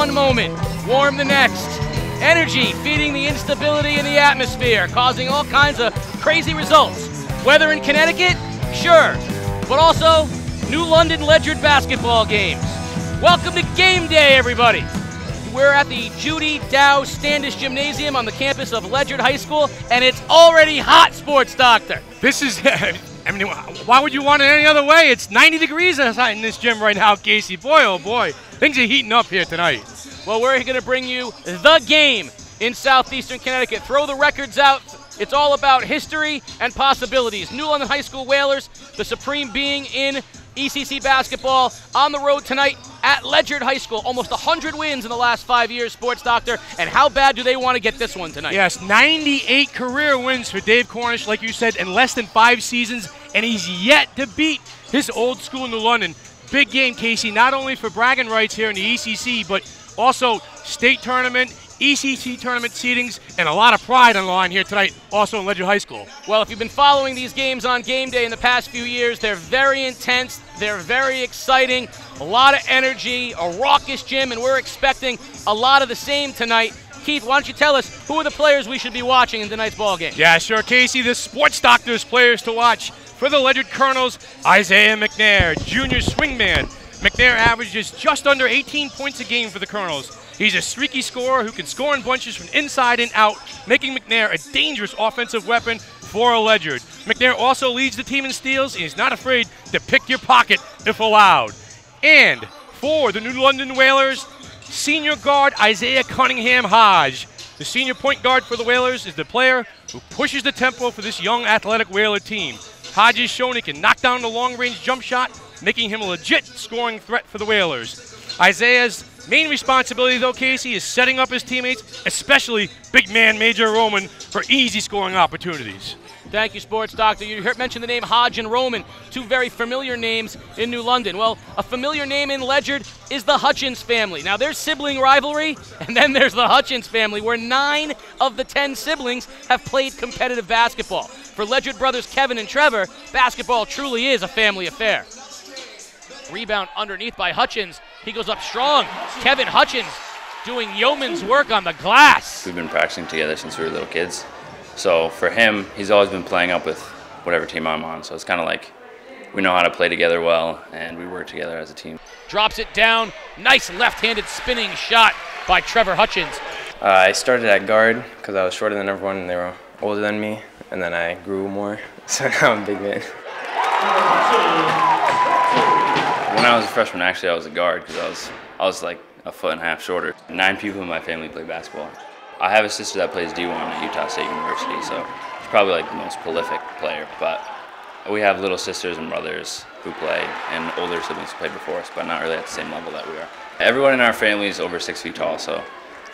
one moment, warm the next. Energy feeding the instability in the atmosphere, causing all kinds of crazy results. Weather in Connecticut? Sure. But also, New London Ledyard basketball games. Welcome to game day, everybody. We're at the Judy Dow Standish Gymnasium on the campus of Ledyard High School, and it's already hot, sports doctor. This is, I mean, why would you want it any other way? It's 90 degrees outside in this gym right now, Casey. Boy, oh boy, things are heating up here tonight. Well, we're going to bring you the game in southeastern Connecticut. Throw the records out. It's all about history and possibilities. New London High School Whalers, the supreme being in ECC basketball, on the road tonight at Ledyard High School. Almost 100 wins in the last 5 years, sports doctor. And how bad do they want to get this one tonight? Yes, 98 career wins for Dave Cornish, like you said, in less than 5 seasons. And he's yet to beat his old school in New London. Big game, Casey, not only for bragging rights here in the ECC, but also state tournament, ECC tournament seedings, and a lot of pride on the line here tonight, also in Ledyard High School. Well, if you've been following these games on game day in the past few years, they're very intense, they're very exciting, a lot of energy, a raucous gym, and we're expecting a lot of the same tonight. Keith, why don't you tell us who are the players we should be watching in tonight's ball game? Yeah, sure, Casey. The sports doctor's players to watch for the Ledyard Colonels: Isaiah McNair, junior swingman. McNair averages just under 18 points a game for the Colonels. He's a streaky scorer who can score in bunches from inside and out, making McNair a dangerous offensive weapon for a Ledyard. McNair also leads the team in steals, and he's not afraid to pick your pocket if allowed. And for the New London Whalers, senior guard Isaiah Cunningham Hodge. The senior point guard for the Whalers is the player who pushes the tempo for this young athletic Whaler team. Hodge has shown he can knock down the long-range jump shot, making him a legit scoring threat for the Whalers. Isaiah's main responsibility, though, Casey, is setting up his teammates, especially big man Major Rowan, for easy scoring opportunities. Thank you, sports doctor. You mentioned the name Hodge and Roman, two very familiar names in New London. Well, a familiar name in Ledyard is the Hutchins family. Now, there's sibling rivalry, and then there's the Hutchins family, where 9 of the 10 siblings have played competitive basketball. For Ledyard brothers Kevin and Trevor, basketball truly is a family affair. Rebound underneath by Hutchins. He goes up strong. Kevin Hutchins doing yeoman's work on the glass. We've been practicing together since we were little kids. So for him, he's always been playing up with whatever team I'm on. So it's kind of like we know how to play together well, and we work together as a team. Drops it down. Nice left-handed spinning shot by Trevor Hutchins. I started at guard because I was shorter than everyone, and they were older than me. And then I grew more, so now I'm a big man. When I was a freshman, actually, I was a guard because I was like a foot and a half shorter. 9 people in my family play basketball. I have a sister that plays D1 at Utah State University, so she's probably like the most prolific player. But we have little sisters and brothers who play, and older siblings who played before us, but not really at the same level that we are. Everyone in our family is over 6 feet tall, so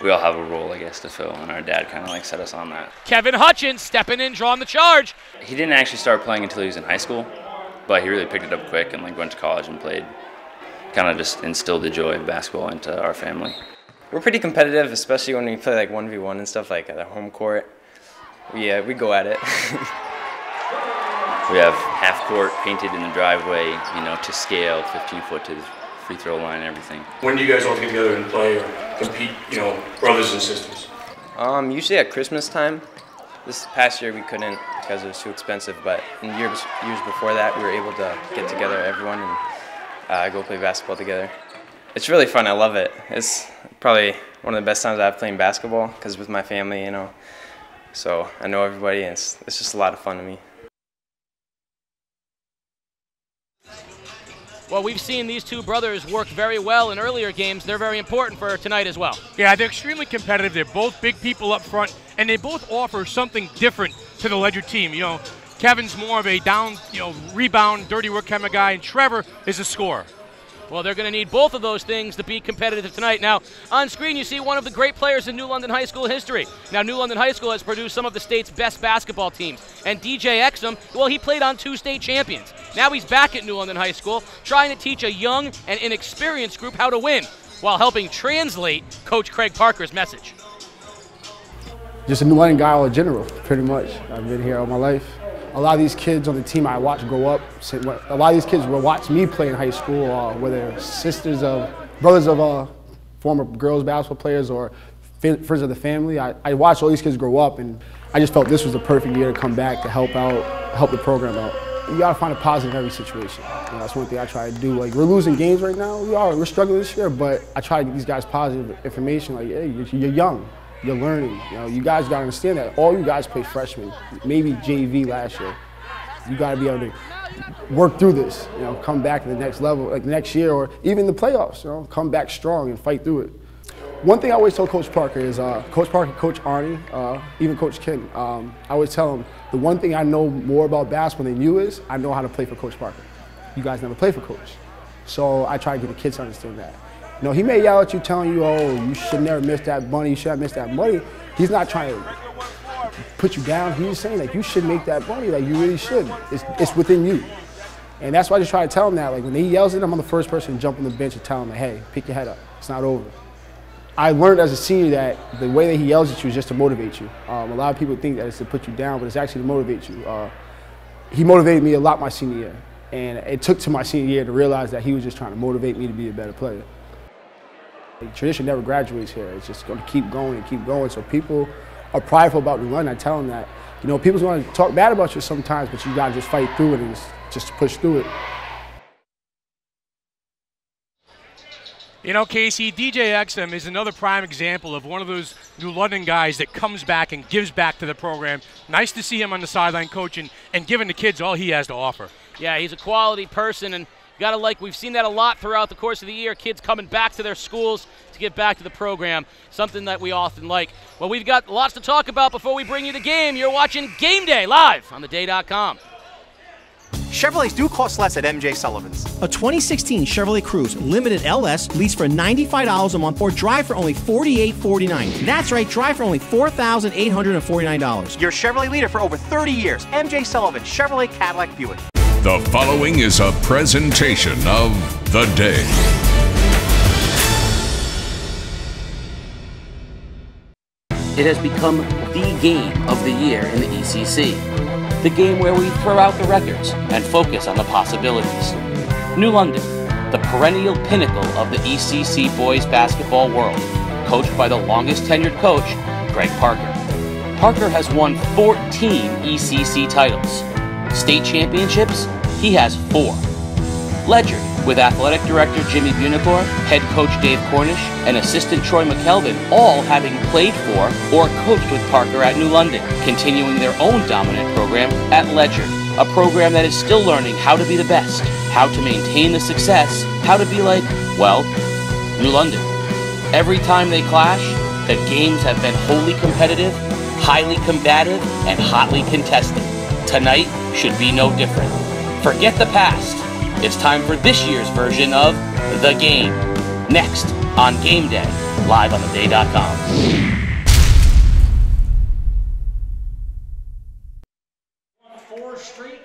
we all have a role, I guess, to fill, and our dad kind of like set us on that. Kevin Hutchins stepping in, drawing the charge. He didn't actually start playing until he was in high school, but he really picked it up quick and like went to college and played. Kind of just instilled the joy of basketball into our family. We're pretty competitive, especially when we play like 1v1 and stuff, like at the home court. Yeah, we go at it. We have half court painted in the driveway, you know, to scale, 15 foot to the free throw line, everything. When do you guys all get together and play or compete, you know, brothers and sisters? Usually at Christmas time. This past year we couldn't because it was too expensive, but in years before that we were able to get together, everyone, and go play basketball together. It's really fun, I love it. It's probably one of the best times I've played basketball because with my family, you know, so I know everybody, and it's just a lot of fun to me. Well, we've seen these two brothers work very well in earlier games. They're very important for tonight as well. Yeah, they're extremely competitive. They're both big people up front, and they both offer something different to the Ledyard team. You know, Kevin's more of a down, you know, rebound, dirty work kind of guy, and Trevor is a scorer. Well, they're going to need both of those things to be competitive tonight. Now, on screen, you see one of the great players in New London High School history. Now, New London High School has produced some of the state's best basketball teams. And DJ Exum, well, he played on 2 state champions. Now he's back at New London High School trying to teach a young and inexperienced group how to win while helping translate Coach Craig Parker's message. Just a New London guy all in general, pretty much. I've been here all my life. A lot of these kids on the team I watch grow up. A lot of these kids will watch me play in high school, whether sisters of, brothers of former girls basketball players or friends of the family. I watched all these kids grow up, and I just felt this was the perfect year to come back to help out, help the program out. You gotta find a positive in every situation. You know, that's one thing I try to do. Like, we're losing games right now. We're struggling this year, but I try to give these guys positive information. Like, hey, you're young, you're learning. You know, you guys gotta understand that all you guys play freshmen, maybe JV last year. You gotta be able to work through this. You know, come back to the next level, like next year, or even the playoffs. You know, come back strong and fight through it. One thing I always tell Coach Parker is, Coach Parker, Coach Arnie, even Coach Ken, I always tell them, the one thing I know more about basketball than you is, I know how to play for Coach Parker. You guys never play for Coach. So I try to get the kids to understand that. You know, he may yell at you telling you, oh, you should never miss that bunny, you should have missed that money. He's not trying to put you down. He's just saying, like, you should make that money, like, you really should. It's within you. And that's why I just try to tell him that. Like, when he yells at him, I'm the first person to jump on the bench and tell him, hey, pick your head up, it's not over. I learned as a senior that the way that he yells at you is just to motivate you. A lot of people think that it's to put you down, but it's actually to motivate you. He motivated me a lot my senior year, and it took to my senior year to realize that he was just trying to motivate me to be a better player. Like, tradition never graduates here. It's just going to keep going and keep going. So people are prideful about New London. I tell them that, you know, people want to talk bad about you sometimes, but you got to just fight through it and just push through it. You know, Casey, DJ Exum is another prime example of one of those New London guys that comes back and gives back to the program. Nice to see him on the sideline coaching and giving the kids all he has to offer. Yeah, he's a quality person, and gotta like, we've seen that a lot throughout the course of the year, kids coming back to their schools to give back to the program, something that we often like. Well, we've got lots to talk about before we bring you the game. You're watching Game Day live on TheDay.com. Chevrolets do cost less at MJ Sullivan's. A 2016 Chevrolet Cruze Limited LS leased for $95 a month or drive for only $48.49. That's right, drive for only $4,849. Your Chevrolet leader for over 30 years, MJ Sullivan, Chevrolet Cadillac Buick. The following is a presentation of The Day. It has become the game of the year in the ECC. The game where we throw out the records and focus on the possibilities. New London, the perennial pinnacle of the ECC boys basketball world, coached by the longest tenured coach, Craig Parker. Parker has won 14 ECC titles. State championships, he has 4. Ledyard, with athletic director Jimmy Bunicor, head coach Dave Cornish, and assistant Troy McKelvin, all having played for or coached with Parker at New London, continuing their own dominant program at Ledyard, a program that is still learning how to be the best, how to maintain the success, how to be like, well, New London. Every time they clash, the games have been wholly competitive, highly combative, and hotly contested. Tonight should be no different. Forget the past. It's time for this year's version of The Game. Next on Game Day, live on TheDay.com.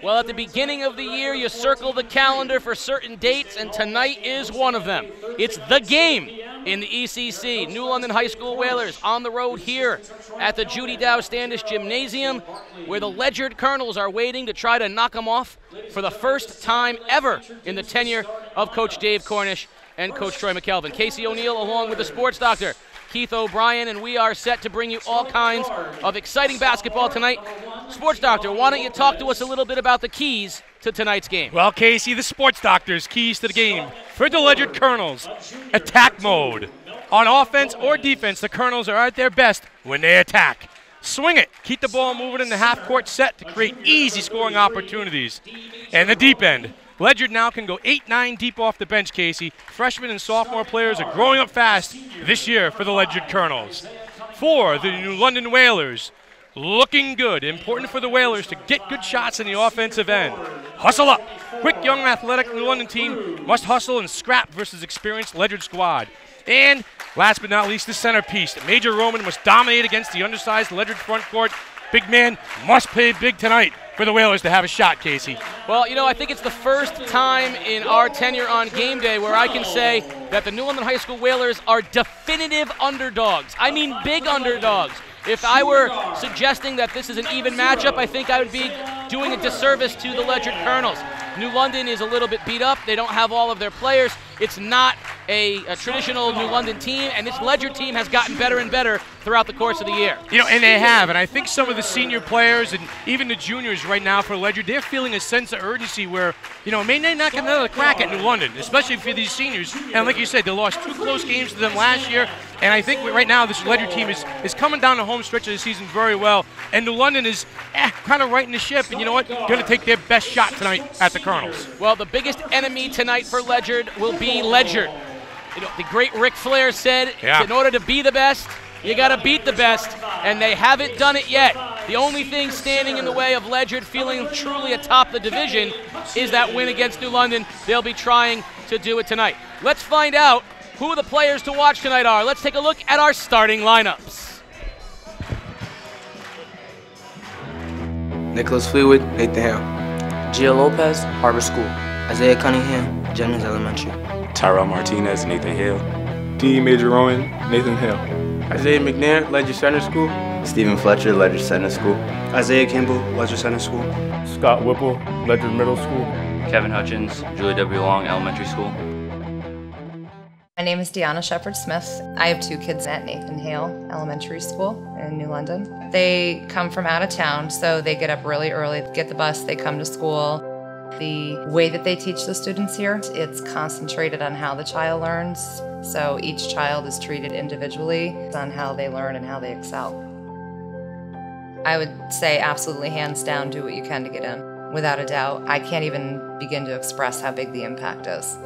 Well, at the beginning of the year, you circle the calendar for certain dates, and tonight is one of them. It's The Game in the ECC. New London High School Whalers on the road here at the Judy Dow Standish Gymnasium, where the Ledyard Colonels are waiting to try to knock them off for the first time ever in the tenure of Coach Dave Cornish and Coach Troy McKelvin. Casey O'Neill along with the sports doctor, Keith O'Brien, and we are set to bring you all kinds of exciting basketball tonight. Sports doctor, why don't you talk to us a little bit about the keys to tonight's game? Well, Casey, the sports doctor's keys to the game. For the Ledyard Colonels, attack mode. On offense or defense, the Colonels are at their best when they attack. Swing it. Keep the ball moving in the half-court set to create easy scoring opportunities. And the deep end. Ledyard now can go 8-9 deep off the bench, Casey. Freshmen and sophomore players are growing up fast this year for the Ledyard Colonels. For the New London Whalers, looking good. Important for the Whalers to get good shots in the offensive end. Hustle up. Quick, young, athletic New London team must hustle and scrap versus experienced Ledyard squad. And last but not least, the centerpiece. Major Rowan must dominate against the undersized Ledyard front court. Big man must play big tonight for the Whalers to have a shot, Casey. Well, you know, I think it's the first time in our tenure on Game Day where I can say that the New London High School Whalers are definitive underdogs. I mean big underdogs. If I were suggesting that this is an even matchup, I think I would be doing a disservice to the Ledyard Colonels. New London is a little bit beat up. They don't have all of their players. It's not a traditional New London team, and this Ledyard team has gotten better and better throughout the course of the year. You know, and they have, and I think some of the senior players and even the juniors right now for Ledyard, they're feeling a sense of urgency where, you know, may they not get another crack at New London, especially for these seniors. And like you said, they lost two close games to them last year, and I think right now this Ledyard team is coming down the home stretch of the season very well, and New London is kind of righting the ship, and you know what, they're going to take their best shot tonight at the Colonels. Well, the biggest enemy tonight for Ledyard will be Ledyard. You know, the great Ric Flair said, in order to be the best, you got to beat the best, and they haven't done it yet. The only thing standing in the way of Ledyard feeling truly atop the division is that win against New London. They'll be trying to do it tonight. Let's find out who the players to watch tonight are. Let's take a look at our starting lineups. Nicholas Fleetwood, 8th to Ham. Gio Lopez, Harbor School. Isaiah Cunningham, Jennings Elementary. Tyrell Martinez, Nathan Hill. D. Major Rowan, Nathan Hill. Isaiah McNair, Ledyard Center School. Stephen Fletcher, Ledyard Center School. Isaiah Campbell, Ledyard Center School. Scott Whipple, Ledyard Middle School. Kevin Hutchins, Julie W. Long Elementary School. My name is Deanna Shepherd-Smith. I have two kids at Nathan Hale Elementary School in New London. They come from out of town, so they get up really early, get the bus, they come to school. The way that they teach the students here, it's concentrated on how the child learns. So each child is treated individually on how they learn and how they excel. I would say absolutely hands down, do what you can to get in. Without a doubt, I can't even begin to express how big the impact is.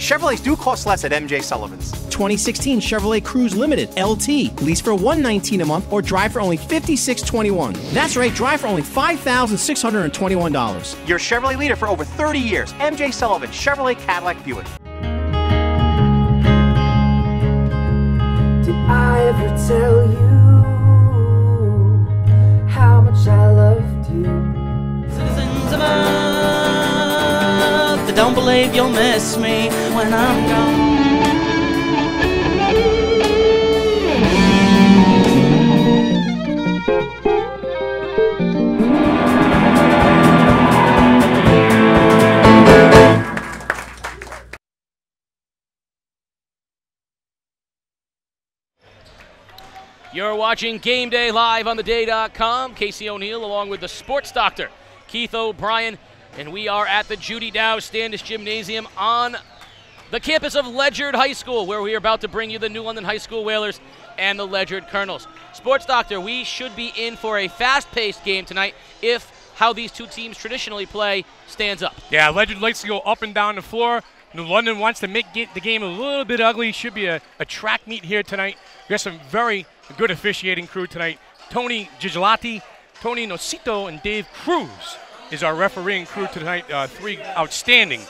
Chevrolets do cost less at MJ Sullivan's. 2016 Chevrolet Cruze Limited LT. Lease for $119 a month or drive for only $56.21. That's right, drive for only $5,621. Your Chevrolet leader for over 30 years. MJ Sullivan, Chevrolet Cadillac Buick. Did I ever tell you how much I loved you? Citizens of Earth, don't believe you'll miss me when I'm gone. You're watching Game Day live on TheDay.com. Casey O'Neill along with the sports doctor, Keith O'Brien. And we are at the Judy Dow Standish Gymnasium on the campus of Ledyard High School, where we are about to bring you the New London High School Whalers and the Ledyard Colonels. Sports Doctor, we should be in for a fast-paced game tonight if how these two teams traditionally play stands up. Yeah, Ledyard likes to go up and down the floor. New London wants to make the game a little bit ugly. Should be a track meet here tonight. We got some very good officiating crew tonight. Tony Gigilati, Tony Nocito, and Dave Cruz is our refereeing crew tonight, three outstanding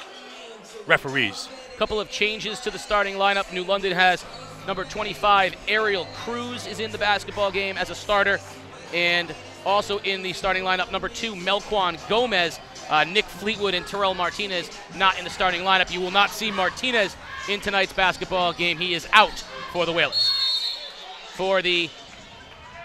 referees. A couple of changes to the starting lineup. New London has number 25, Ariel Cruz is in the basketball game as a starter, and also in the starting lineup, number 2, Melquan Gomez. Nick Fleetwood and Tyrell Martinez not in the starting lineup. You will not see Martinez in tonight's basketball game. He is out for the Whalers. For the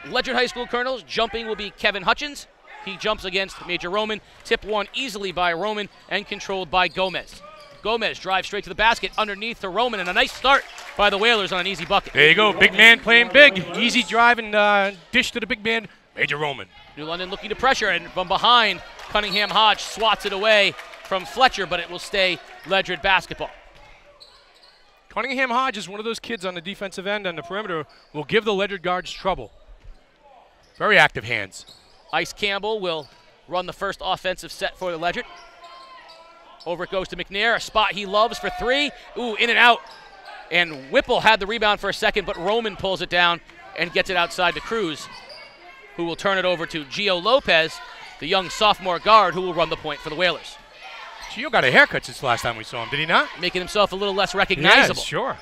Ledyard High School Colonels, jumping will be Kevin Hutchins. He jumps against Major Roman, tip one easily by Roman and controlled by Gomez. Gomez drives straight to the basket underneath to Roman, and a nice start by the Whalers on an easy bucket. There you go, big man playing big. Easy drive and dish to the big man, Major Roman. New London looking to pressure, and from behind, Cunningham Hodge swats it away from Fletcher, but it will stay Ledyard basketball. Cunningham Hodge is one of those kids on the defensive end on the perimeter will give the Ledyard guards trouble. Very active hands. Ice Campbell will run the first offensive set for the Ledyard. Over it goes to McNair, a spot he loves for three. Ooh, in and out. And Whipple had the rebound for a second, but Roman pulls it down and gets it outside to Cruz, who will turn it over to Gio Lopez, the young sophomore guard who will run the point for the Whalers. Gio got a haircut since last time we saw him, did he not? Making himself a little less recognizable. Yeah, sure.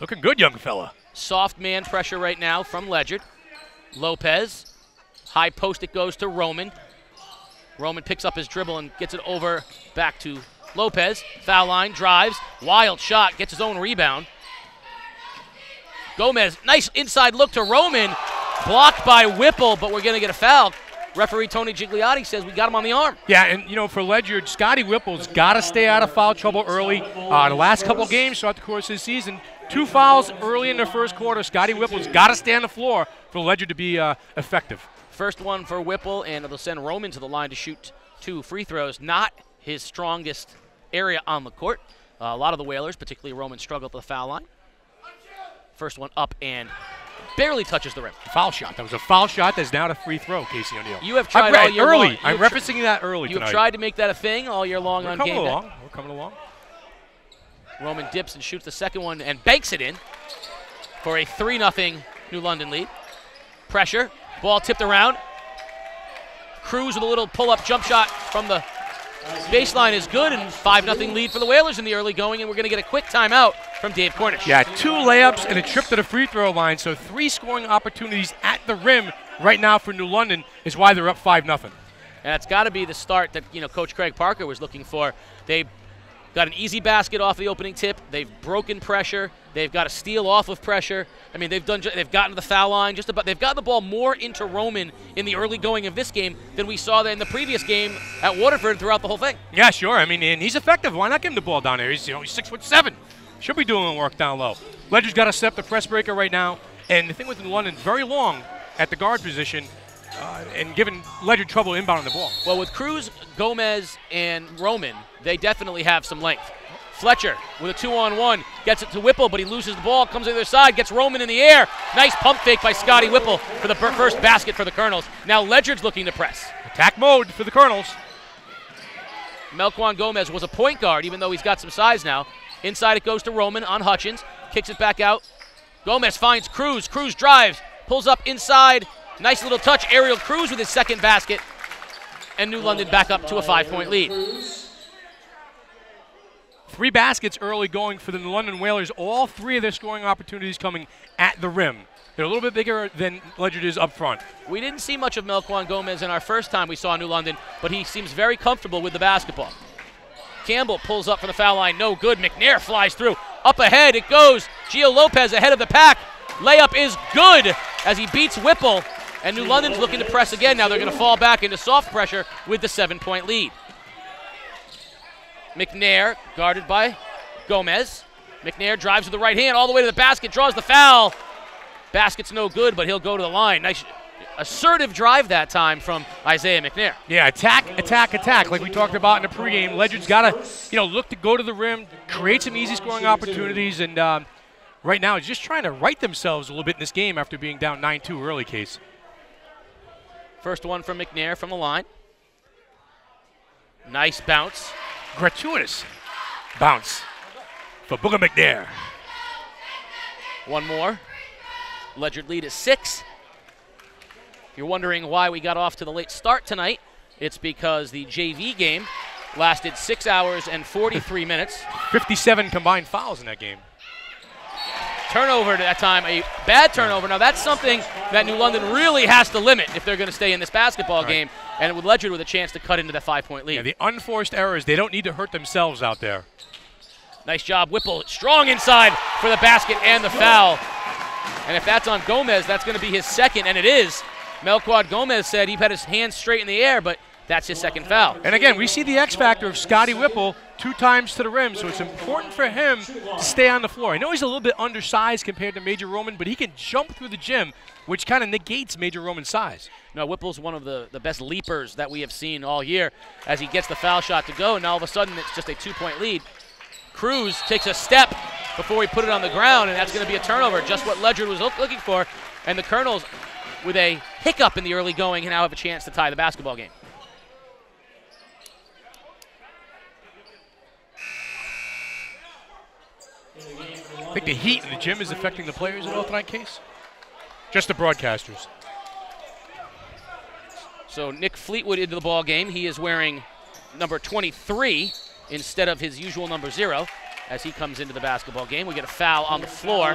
Looking good, young fella. Soft man pressure right now from Ledyard. Lopez, high post it goes to Roman. Roman picks up his dribble and gets it over back to Lopez. Foul line, drives, wild shot, gets his own rebound. Gomez, nice inside look to Roman, blocked by Whipple, but we're going to get a foul. Referee Tony Gigliotti says we got him on the arm. Yeah, and, you know, for Ledyard, Scotty Whipple's got to stay out of foul trouble early. The last couple games throughout the course of the season, 2 fouls early in the first quarter. Scotty Whipple's got to stay on the floor for Ledyard to be effective. First one for Whipple, and it'll send Roman to the line to shoot 2 free throws. Not his strongest area on the court. A lot of the Whalers, particularly Roman, struggle at the foul line. First one up and barely touches the rim. Foul shot. That was a foul shot. That's now a free throw, Casey O'Neill. You have tried all year long. I'm referencing that early tonight. You have tried to make that a thing all year long on game day. We're coming along. Roman dips and shoots the second one and banks it in for a 3-0 New London lead. Pressure. Ball tipped around. Cruze with a little pull-up jump shot from the baseline is good, and 5-0 lead for the Whalers in the early going, and we're going to get a quick timeout from Dave Cornish. Yeah, 2 layups and a trip to the free throw line, so 3 scoring opportunities at the rim right now for New London is why they're up 5-0. And that's got to be the start that, you know, Coach Craig Parker was looking for. They got an easy basket off the opening tip. They've broken pressure. They've got a steal off of pressure. I mean, they've gotten to the foul line just about. They've gotten the ball more into Roman in the early going of this game than we saw in the previous game at Waterford throughout the whole thing. Yeah, sure. I mean, and he's effective. Why not give him the ball down there? He's, you know, he's 6'7". Should be doing work down low. Ledyard's got to step the press breaker right now. And the thing with New London, very long at the guard position, and giving Ledyard trouble inbounding the ball. Well, with Cruze, Gomez, and Roman, they definitely have some length. Fletcher with a 2-on-1, gets it to Whipple, but he loses the ball, comes to the other side, gets Roman in the air. Nice pump fake by Scotty Whipple for the first basket for the Colonels. Now Ledyard's looking to press. Attack mode for the Colonels. Melquan Gomez was a point guard, even though he's got some size now. Inside it goes to Roman on Hutchins, kicks it back out. Gomez finds Cruze. Cruze drives, pulls up inside. Nice little touch, Ariel Cruz with his second basket. And New London back up to a 5-point lead. 3 baskets early going for the New London Whalers. All 3 of their scoring opportunities coming at the rim. They're a little bit bigger than Ledyard is up front. We didn't see much of Melquan Gomez in our first time we saw New London, but he seems very comfortable with the basketball. Campbell pulls up for the foul line. No good. McNair flies through. Up ahead it goes. Gio Lopez ahead of the pack. Layup is good as he beats Whipple. And New London's looking to press again. Now they're going to fall back into soft pressure with the 7-point lead. McNair guarded by Gomez. McNair drives with the right hand all the way to the basket, draws the foul. Basket's no good, but he'll go to the line. Nice assertive drive that time from Isaiah McNair. Yeah, attack, attack, attack, like we talked about in the pregame. Ledyard's got to, you know, look to go to the rim, create some easy scoring opportunities, and right now just trying to right themselves a little bit in this game after being down 9-2 early, Case. First one from McNair from the line. Nice bounce. Gratuitous bounce for Booger McNair. One more. Ledyard lead is 6. If you're wondering why we got off to the late start tonight, it's because the JV game lasted 6 hours and 43 minutes. 57 combined fouls in that game. Turnover that time, a bad turnover. Now that's something that New London really has to limit if they're going to stay in this basketball game. And with Ledyard with a chance to cut into that 5-point lead. Yeah, the unforced errors, they don't need to hurt themselves out there. Nice job, Whipple, strong inside for the basket and the foul. And if that's on Gomez, that's going to be his second, and it is. Melquan Gomez said he had his hands straight in the air, but that's his second foul. And again, we see the X factor of Scotty Whipple 2 times to the rim, so it's important for him to stay on the floor. I know he's a little bit undersized compared to Major Roman, but he can jump through the gym, which kind of negates Major Roman's size. Now, Whipple's one of the best leapers that we have seen all year as he gets the foul shot to go, and all of a sudden it's just a 2-point lead. Cruze takes a step before he put it on the ground, and that's going to be a turnover, just what Ledyard was looking for, and the Colonels, with a hiccup in the early going, now have a chance to tie the basketball game. I think the heat in the gym is affecting the players at all tonight, Case? Just the broadcasters. So Nick Fleetwood into the ball game. He is wearing number 23 instead of his usual number 0 as he comes into the basketball game. We get a foul on the floor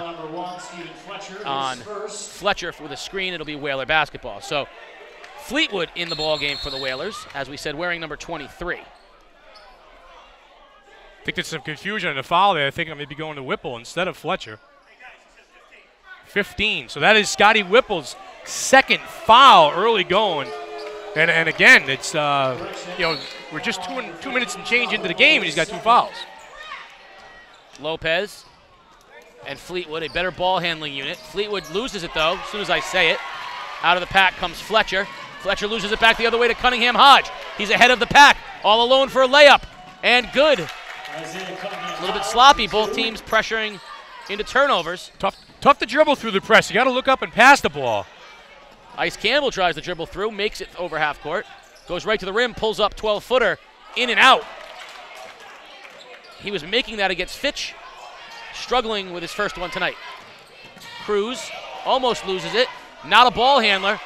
on Fletcher with a screen. It'll be Whaler basketball. So Fleetwood in the ball game for the Whalers, as we said, wearing number 23. I think there's some confusion in the foul there. I think I may be going to Whipple instead of Fletcher. 15. So that is Scotty Whipple's second foul early going. And again, it's you know, we're just 2 minutes and change into the game, and he's got two fouls. Lopez and Fleetwood, a better ball handling unit. Fleetwood loses it though, as soon as I say it. Out of the pack comes Fletcher. Fletcher loses it back the other way to Cunningham Hodge. He's ahead of the pack, all alone for a layup, and good. A little bit sloppy, both teams pressuring into turnovers. Tough to dribble through the press. You gotta look up and pass the ball. Ice Campbell tries to dribble through, makes it over half court, goes right to the rim, pulls up 12-footer, in and out. He was making that against Fitch, struggling with his first one tonight. Cruze almost loses it, not a ball handler,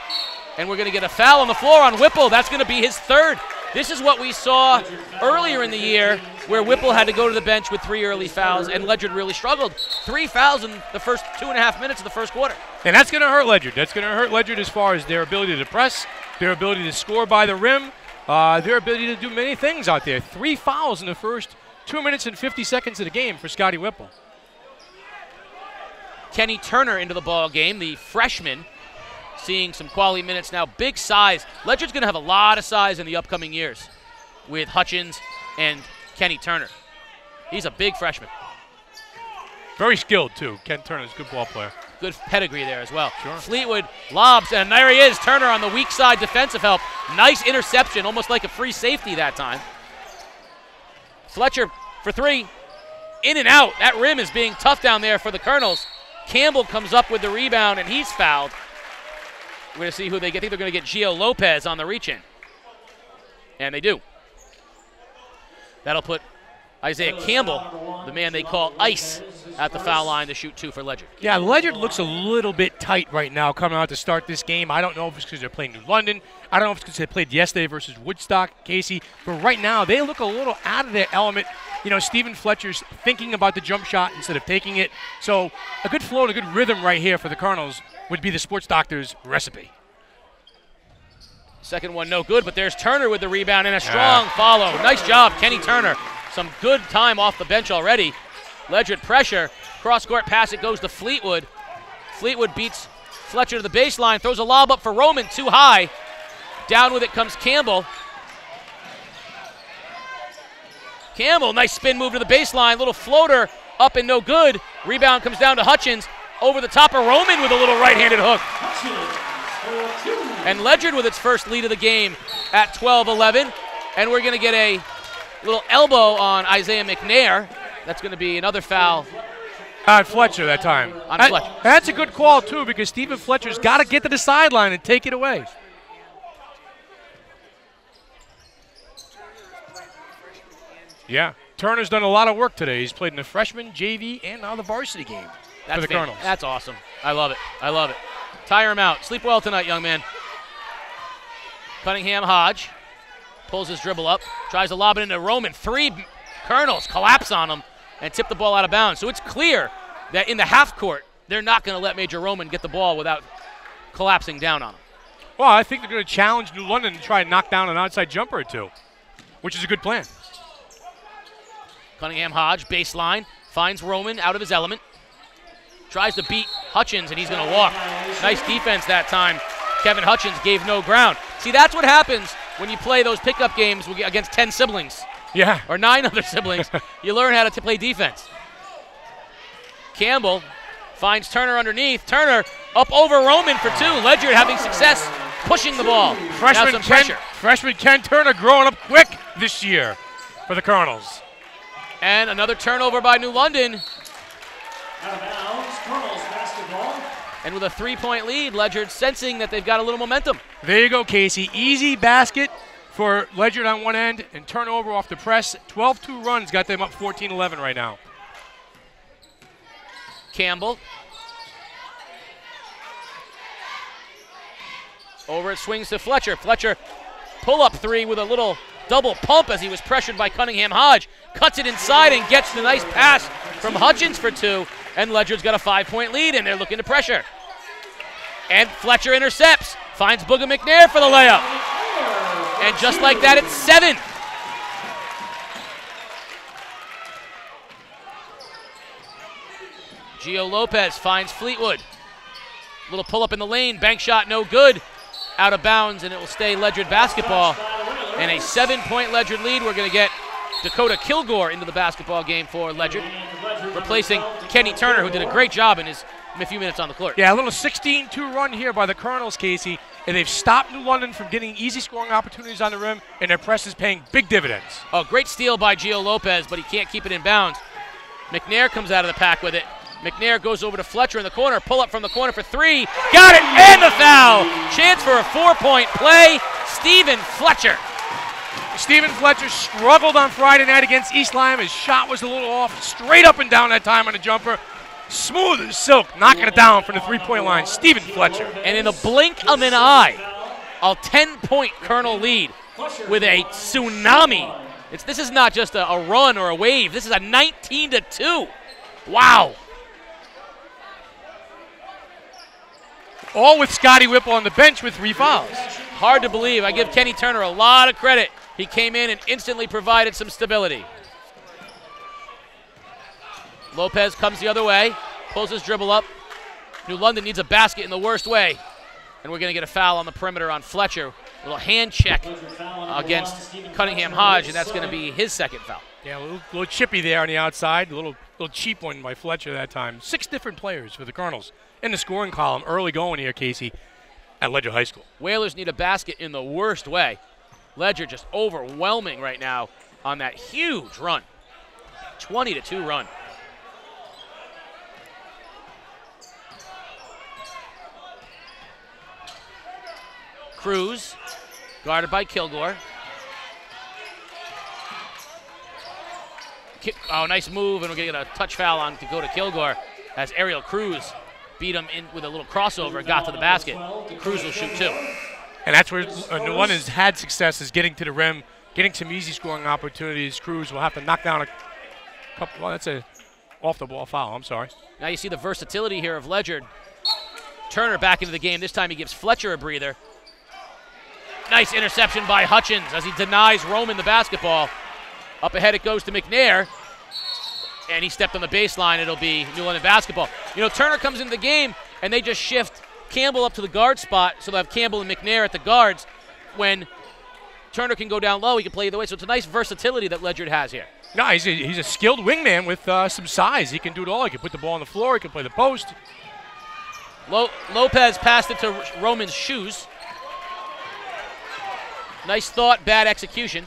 and we're gonna get a foul on the floor on Whipple. That's gonna be his third. This is what we saw earlier in the year where Whipple had to go to the bench with 3 early fouls and Ledyard really struggled. 3 fouls in the first 2.5 minutes of the first quarter. And that's gonna hurt Ledyard. That's gonna hurt Ledyard as far as their ability to press, their ability to score by the rim, their ability to do many things out there. 3 fouls in the first 2 minutes and 50 seconds of the game for Scotty Whipple. Kenny Turner into the ball game, the freshman, seeing some quality minutes now. Big size. Ledyard's going to have a lot of size in the upcoming years with Hutchins and Kenny Turner. He's a big freshman. Very skilled, too. Ken Turner's a good ball player. Good pedigree there as well. Sure. Fleetwood lobs, and there he is. Turner on the weak side defensive help. Nice interception, almost like a free safety that time. Fletcher for 3. In and out. That rim is being tough down there for the Colonels. Campbell comes up with the rebound, and he's fouled. We're going to see who they get. I think they're going to get Gio Lopez on the reach-in. And they do. That'll put Isaiah Campbell, the man they call Ice, at the foul line to shoot 2 for Ledyard. Yeah, Ledyard looks a little bit tight right now coming out to start this game. I don't know if it's because they're playing New London. I don't know if it's because they played yesterday versus Woodstock, Casey. But right now, they look a little out of their element. You know, Stephen Fletcher's thinking about the jump shot instead of taking it. So a good flow and a good rhythm right here for the Colonels would be the sports doctor's recipe. Second one no good, but there's Turner with the rebound and a strong follow. Nice job, Kenny Turner. Some good time off the bench already. Ledyard pressure, cross-court pass, it goes to Fleetwood. Fleetwood beats Fletcher to the baseline, throws a lob up for Roman, too high. Down with it comes Campbell. Campbell, nice spin move to the baseline, little floater up and no good. Rebound comes down to Hutchins. Over the top of Roman with a little right-handed hook. And Ledyard with its first lead of the game at 12-11. And we're going to get a little elbow on Isaiah McNair. That's going to be another foul. On Fletcher that time. On Fletcher. That's a good call, too, because Stephen Fletcher's got to get to the sideline and take it away. Yeah, Turner's done a lot of work today. He's played in the freshman, JV, and now the varsity game. That's for the Colonels. That's awesome. I love it. I love it. Tire him out. Sleep well tonight, young man. Cunningham Hodge pulls his dribble up, tries to lob it into Roman. 3 Colonels collapse on him and tip the ball out of bounds. So it's clear that in the half court, they're not going to let Major Roman get the ball without collapsing down on him. Well, I think they're going to challenge New London to try and knock down an outside jumper or 2, which is a good plan. Cunningham Hodge, baseline, finds Roman out of his element. Tries to beat Hutchins, and he's going to walk. Nice defense that time. Kevin Hutchins gave no ground. See, that's what happens when you play those pickup games against 10 siblings. Yeah. Or 9 other siblings. You learn how to play defense. Campbell finds Turner underneath. Turner up over Roman for 2. Ledyard having success pushing the ball. Freshman Ken Turner growing up quick this year for the Colonels. And another turnover by New London. And with a 3-point lead, Ledyard sensing that they've got a little momentum. There you go, Casey. Easy basket for Ledyard on one end and turnover off the press. 12-2 runs got them up 14-11 right now. Campbell. Over it swings to Fletcher. Fletcher pull up 3 with a little double pump as he was pressured by Cunningham Hodge. Cuts it inside and gets the nice pass from Hutchins for 2. And Ledyard's got a 5-point lead, and they're looking to pressure. And Fletcher intercepts, finds Booga McNair for the layup. And just like that, it's 7. Gio Lopez finds Fleetwood. Little pull-up in the lane, bank shot no good. out of bounds, and it will stay Ledyard basketball. And a 7-point Ledyard lead. We're going to get Dakota Kilgore into the basketball game for Ledyard, replacing Kenny Turner, who did a great job in his few minutes on the court. Yeah, a little 16-2 run here by the Colonels, Casey, and they've stopped New London from getting easy scoring opportunities on the rim, and their press is paying big dividends. Oh, great steal by Gio Lopez, but he can't keep it in bounds. McNair comes out of the pack with it. McNair goes over to Fletcher in the corner, pull up from the corner for three, got it, and the foul! Chance for a 4-point play, Stephen Fletcher. Stephen Fletcher struggled on Friday night against East Lyme. His shot was a little off, straight up and down that time on a jumper. Smooth as silk, knocking it down from the three-point line, Stephen Fletcher. And in a blink of an eye, a 10-point Colonel lead with a tsunami. This is not just a run or a wave. This is a 19-2. Wow. All with Scotty Whipple on the bench with 3 fouls. Hard to believe. I give Kenny Turner a lot of credit. He came in and instantly provided some stability. Lopez comes the other way, pulls his dribble up. New London needs a basket in the worst way. And we're going to get a foul on the perimeter on Fletcher. A little hand check against Cunningham Hodge, and that's going to be his second foul. Yeah, a little chippy there on the outside. A little cheap one by Fletcher that time. 6 different players for the Colonels in the scoring column early going here, Casey, at Ledyard High School. Whalers need a basket in the worst way. Ledyard just overwhelming right now on that huge run. 20-2 run. Cruze, guarded by Kilgore. Oh, nice move, and we're going to get a touch foul on Dakota Kilgore as Ariel Cruz beat him in with a little crossover and got to the basket. Cruz will shoot 2. And that's where New London's had success, is getting to the rim, getting some easy scoring opportunities. Cruz will have to knock down a couple. Well, that's a off-the-ball foul, I'm sorry. Now you see the versatility here of Ledyard. Turner back into the game. This time he gives Fletcher a breather. Nice interception by Hutchins as he denies Roman the basketball. Up ahead it goes to McNair, and he stepped on the baseline. It'll be New London basketball. You know, Turner comes into the game, and they just shift Campbell up to the guard spot, so they'll have Campbell and McNair at the guards. When Turner can go down low, he can play either way, so it's a nice versatility that Ledyard has here. No, he's a skilled wingman with some size. He can do it all. He can put the ball on the floor. He can play the post. Lopez passed it to Roman's shoes. Nice thought, bad execution,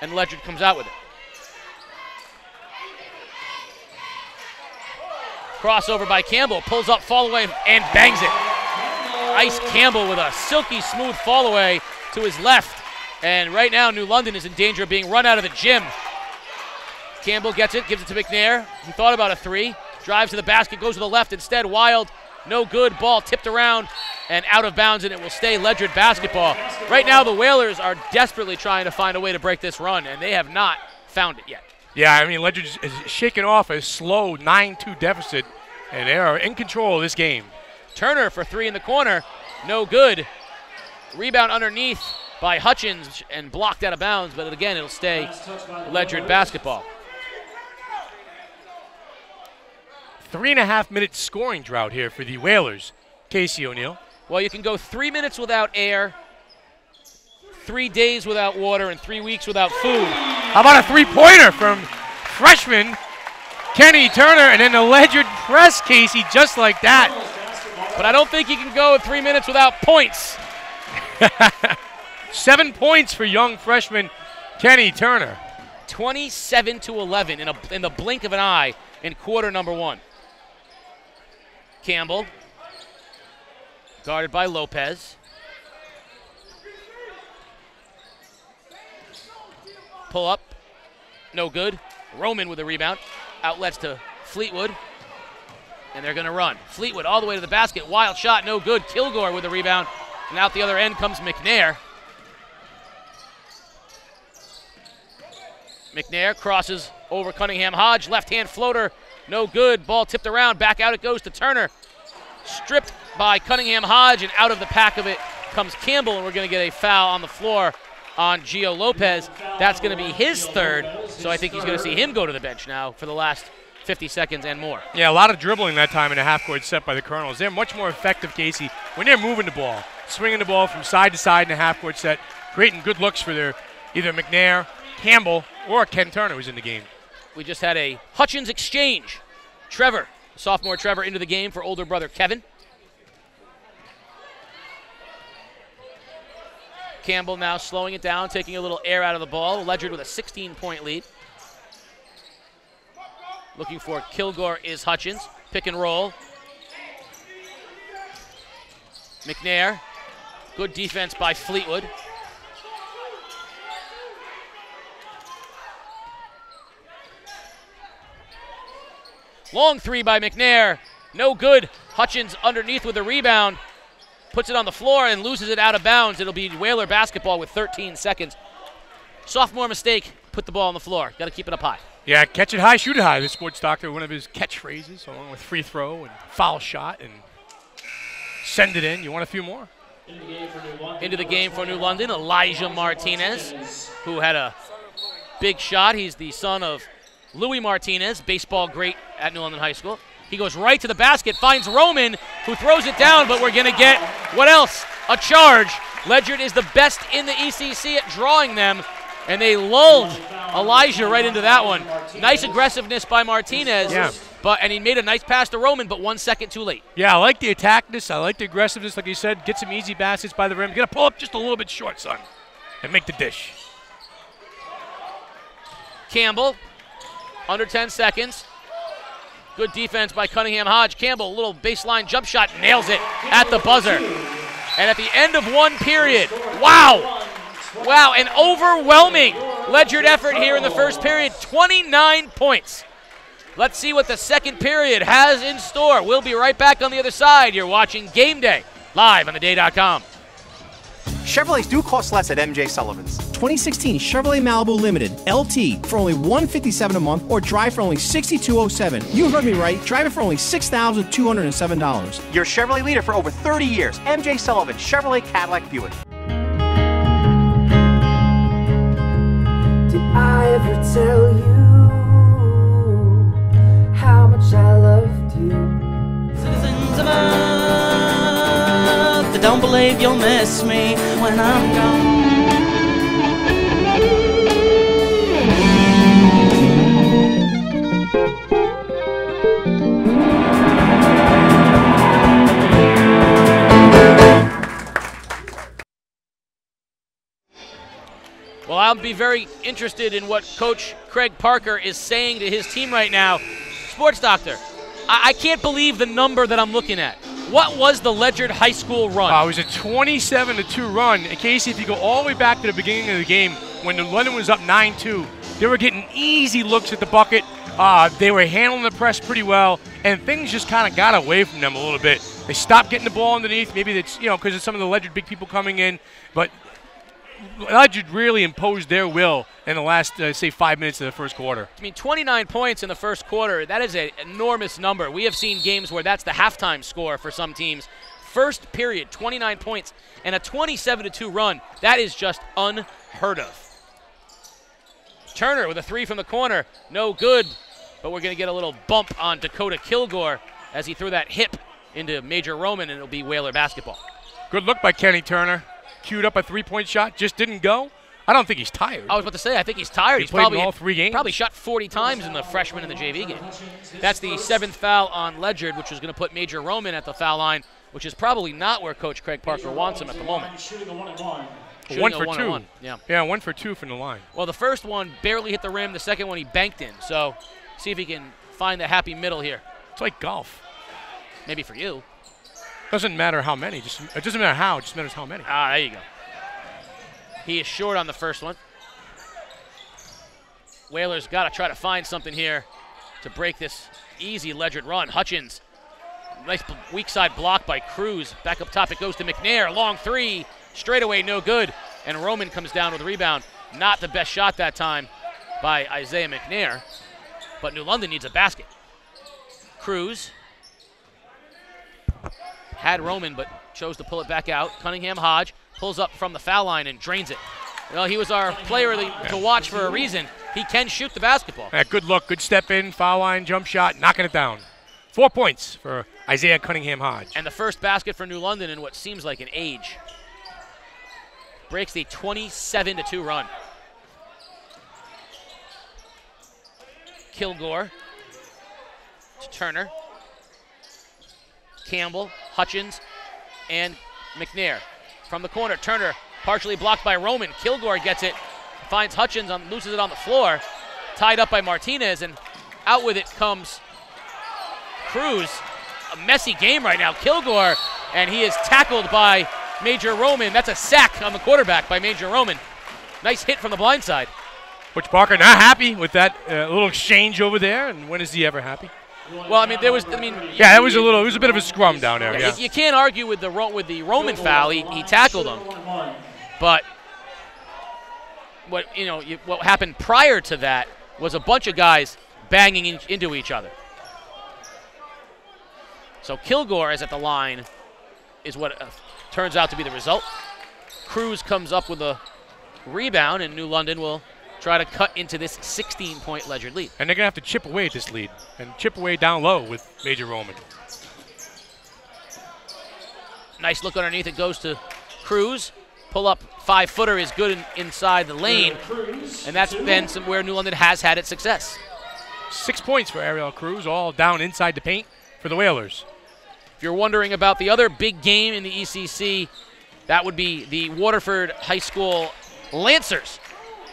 and Ledyard comes out with it. Crossover by Campbell, pulls up, fall away, and bangs it. Ice Campbell with a silky smooth fall away to his left, and right now New London is in danger of being run out of the gym. Campbell gets it, gives it to McNair. He thought about a three, drives to the basket, goes to the left instead, Wild. No good, ball tipped around and out of bounds, and it will stay Ledyard basketball. Right now the Whalers are desperately trying to find a way to break this run, and they have not found it yet. Yeah, I mean, Ledyard is shaking off a slow 9-2 deficit, and they are in control of this game. Turner for 3 in the corner, no good. Rebound underneath by Hutchins and blocked out of bounds, but again, it'll stay Ledyard basketball. 3.5-minute scoring drought here for the Whalers. Casey O'Neill. Well, you can go 3 minutes without air, 3 days without water, and 3 weeks without food. How about a three-pointer from freshman Kenny Turner, and then the Ledyard press, Casey, just like that. But I don't think you can go 3 minutes without points. 7 points for young freshman Kenny Turner. 27-11 in the blink of an eye in quarter number 1. Campbell, guarded by Lopez. Pull up, no good. Roman with the rebound. Outlets to Fleetwood, and they're gonna run. Fleetwood all the way to the basket, wild shot, no good. Kilgore with the rebound, and out the other end comes McNair. McNair crosses over Cunningham Hodge, left-hand floater, no good. Ball tipped around, back out it goes to Turner. Stripped by Cunningham Hodge, and out of the pack of it comes Campbell, and we're going to get a foul on the floor on Gio Lopez. That's going to be his third, so I think he's going to see him go to the bench now for the last 50 seconds and more. Yeah, a lot of dribbling that time in a half-court set by the Colonels. They're much more effective, Casey, when they're moving the ball. swinging the ball from side to side in a half-court set, creating good looks for their either McNair, Campbell, or Ken Turner was in the game. We just had a Hutchins exchange. Trevor, sophomore Trevor, into the game for older brother Kevin. Campbell now slowing it down, taking a little air out of the ball. Ledyard with a 16-point lead. Looking for Kilgore is Hutchins. Pick and roll. McNair. Good defense by Fleetwood. Long three by McNair. No good. Hutchins underneath with a rebound. Puts it on the floor and loses it out of bounds. It'll be Whaler basketball with 13 seconds. Sophomore mistake. Put the ball on the floor. Got to keep it up high. Yeah, catch it high, shoot it high. The sports doctor, one of his catchphrases, along with free throw and foul shot and send it in. You want a few more? Into the game for New London, Elijah Martinez, who had a big shot. He's the son of Louis Martinez, baseball great at New London High School. He goes right to the basket, finds Roman, who throws it down, but we're going to get, what else? A charge. Ledyard is the best in the ECC at drawing them, and they lulled Elijah right into that one. Nice aggressiveness by Martinez, yeah. And he made a nice pass to Roman, but 1 second too late. Yeah, I like the attackness. I like the aggressiveness, like you said. Get some easy baskets by the rim. Got to pull up just a little bit short, son, and make the dish. Campbell, under 10 seconds. Good defense by Cunningham Hodge. Campbell, little baseline jump shot, nails it at the buzzer. And at the end of one period, wow. Wow, an overwhelming Ledyard effort here in the first period, 29 points. Let's see what the second period has in store. We'll be right back on the other side. You're watching Game Day, live on TheDay.com. Chevrolets do cost less at MJ Sullivan's. 2016 Chevrolet Malibu Limited LT for only $157 a month, or drive for only $62.07. You heard me right. Drive it for only $6,207. Your Chevrolet leader for over 30 years. MJ Sullivan, Chevrolet Cadillac Buick. Did I ever tell you how much I loved you? Citizens of Earth, they don't believe you'll miss me when I'm gone. Well, I'll be very interested in what Coach Craig Parker is saying to his team right now. Sports Doctor, I can't believe the number that I'm looking at. What was the Ledyard High School run? It was a 27-2 run. And Casey, if you go all the way back to the beginning of the game, when New London was up 9-2, they were getting easy looks at the bucket. They were handling the press pretty well, and things just kind of got away from them a little bit. They stopped getting the ball underneath. Maybe it's, you know, because of some of the Ledyard big people coming in, but Ledyard really imposed their will in the last, say, 5 minutes of the first quarter. I mean, 29 points in the first quarter, that is an enormous number. We have seen games where that's the halftime score for some teams. First period, 29 points, and a 27-2 run. That is just unheard of. Turner with a three from the corner. No good, but we're going to get a little bump on Dakota Kilgore as he threw that hip into Major Roman, and it'll be Whaler basketball. Good look by Kenny Turner. Queued up a three-point shot, just didn't go. I don't think he's tired. I was about to say, I think he's tired. He's played probably in all three games. Probably shot 40 times in the freshman in the JV game. That's the seventh foul on Ledyard, which was going to put Major Roman at the foul line, which is probably not where Coach Craig Parker wants him at the moment. Shooting a 1-on-1. Yeah, 1 for 2 from the line. Well, the first one barely hit the rim. The second one he banked in. So see if he can find the happy middle here. It's like golf. Maybe for you. Doesn't matter how many. It doesn't matter how. It just matters how many. Ah, there you go. He is short on the first one. Whaler's got to try to find something here to break this easy Ledyard run. Hutchins, nice weak side block by Cruze. Back up top, it goes to McNair. Long three, straight away, no good. And Roman comes down with a rebound. Not the best shot that time by Isaiah McNair. But New London needs a basket. Cruze had Roman, but chose to pull it back out. Cunningham Hodge pulls up from the foul line and drains it. Well, he was our player to watch for a reason. He can shoot the basketball. Yeah, good look, good step in, foul line, jump shot, knocking it down. 4 points for Isaiah Cunningham Hodge. And the first basket for New London in what seems like an age. Breaks the 27-2 run. Kilgore to Turner. Campbell, Hutchins, and McNair. From the corner, Turner partially blocked by Roman. Kilgore gets it, finds Hutchins, loses it on the floor. Tied up by Martinez, and out with it comes Cruze. A messy game right now. Kilgore, and he is tackled by Major Rowan. That's a sack on the quarterback by Major Rowan. Nice hit from the blind side. Which Parker not happy with that little exchange over there, and when is he ever happy? Well, I mean, there was, yeah, it was a bit of a scrum down there. Yeah. You can't argue with the Roman foul. He tackled him, but what happened prior to that was a bunch of guys banging into each other. So Kilgore is at the line, is what turns out to be the result. Cruze comes up with a rebound, and New London will try to cut into this 16-point Ledyard lead. And they're going to have to chip away at this lead and chip away down low with Major Rowan. Nice look underneath. It goes to Cruze. Pull-up five-footer is good inside the lane, and that's been where New London has had its success. 6 points for Ariel Cruz, all down inside the paint for the Whalers. If you're wondering about the other big game in the ECC, that would be the Waterford High School Lancers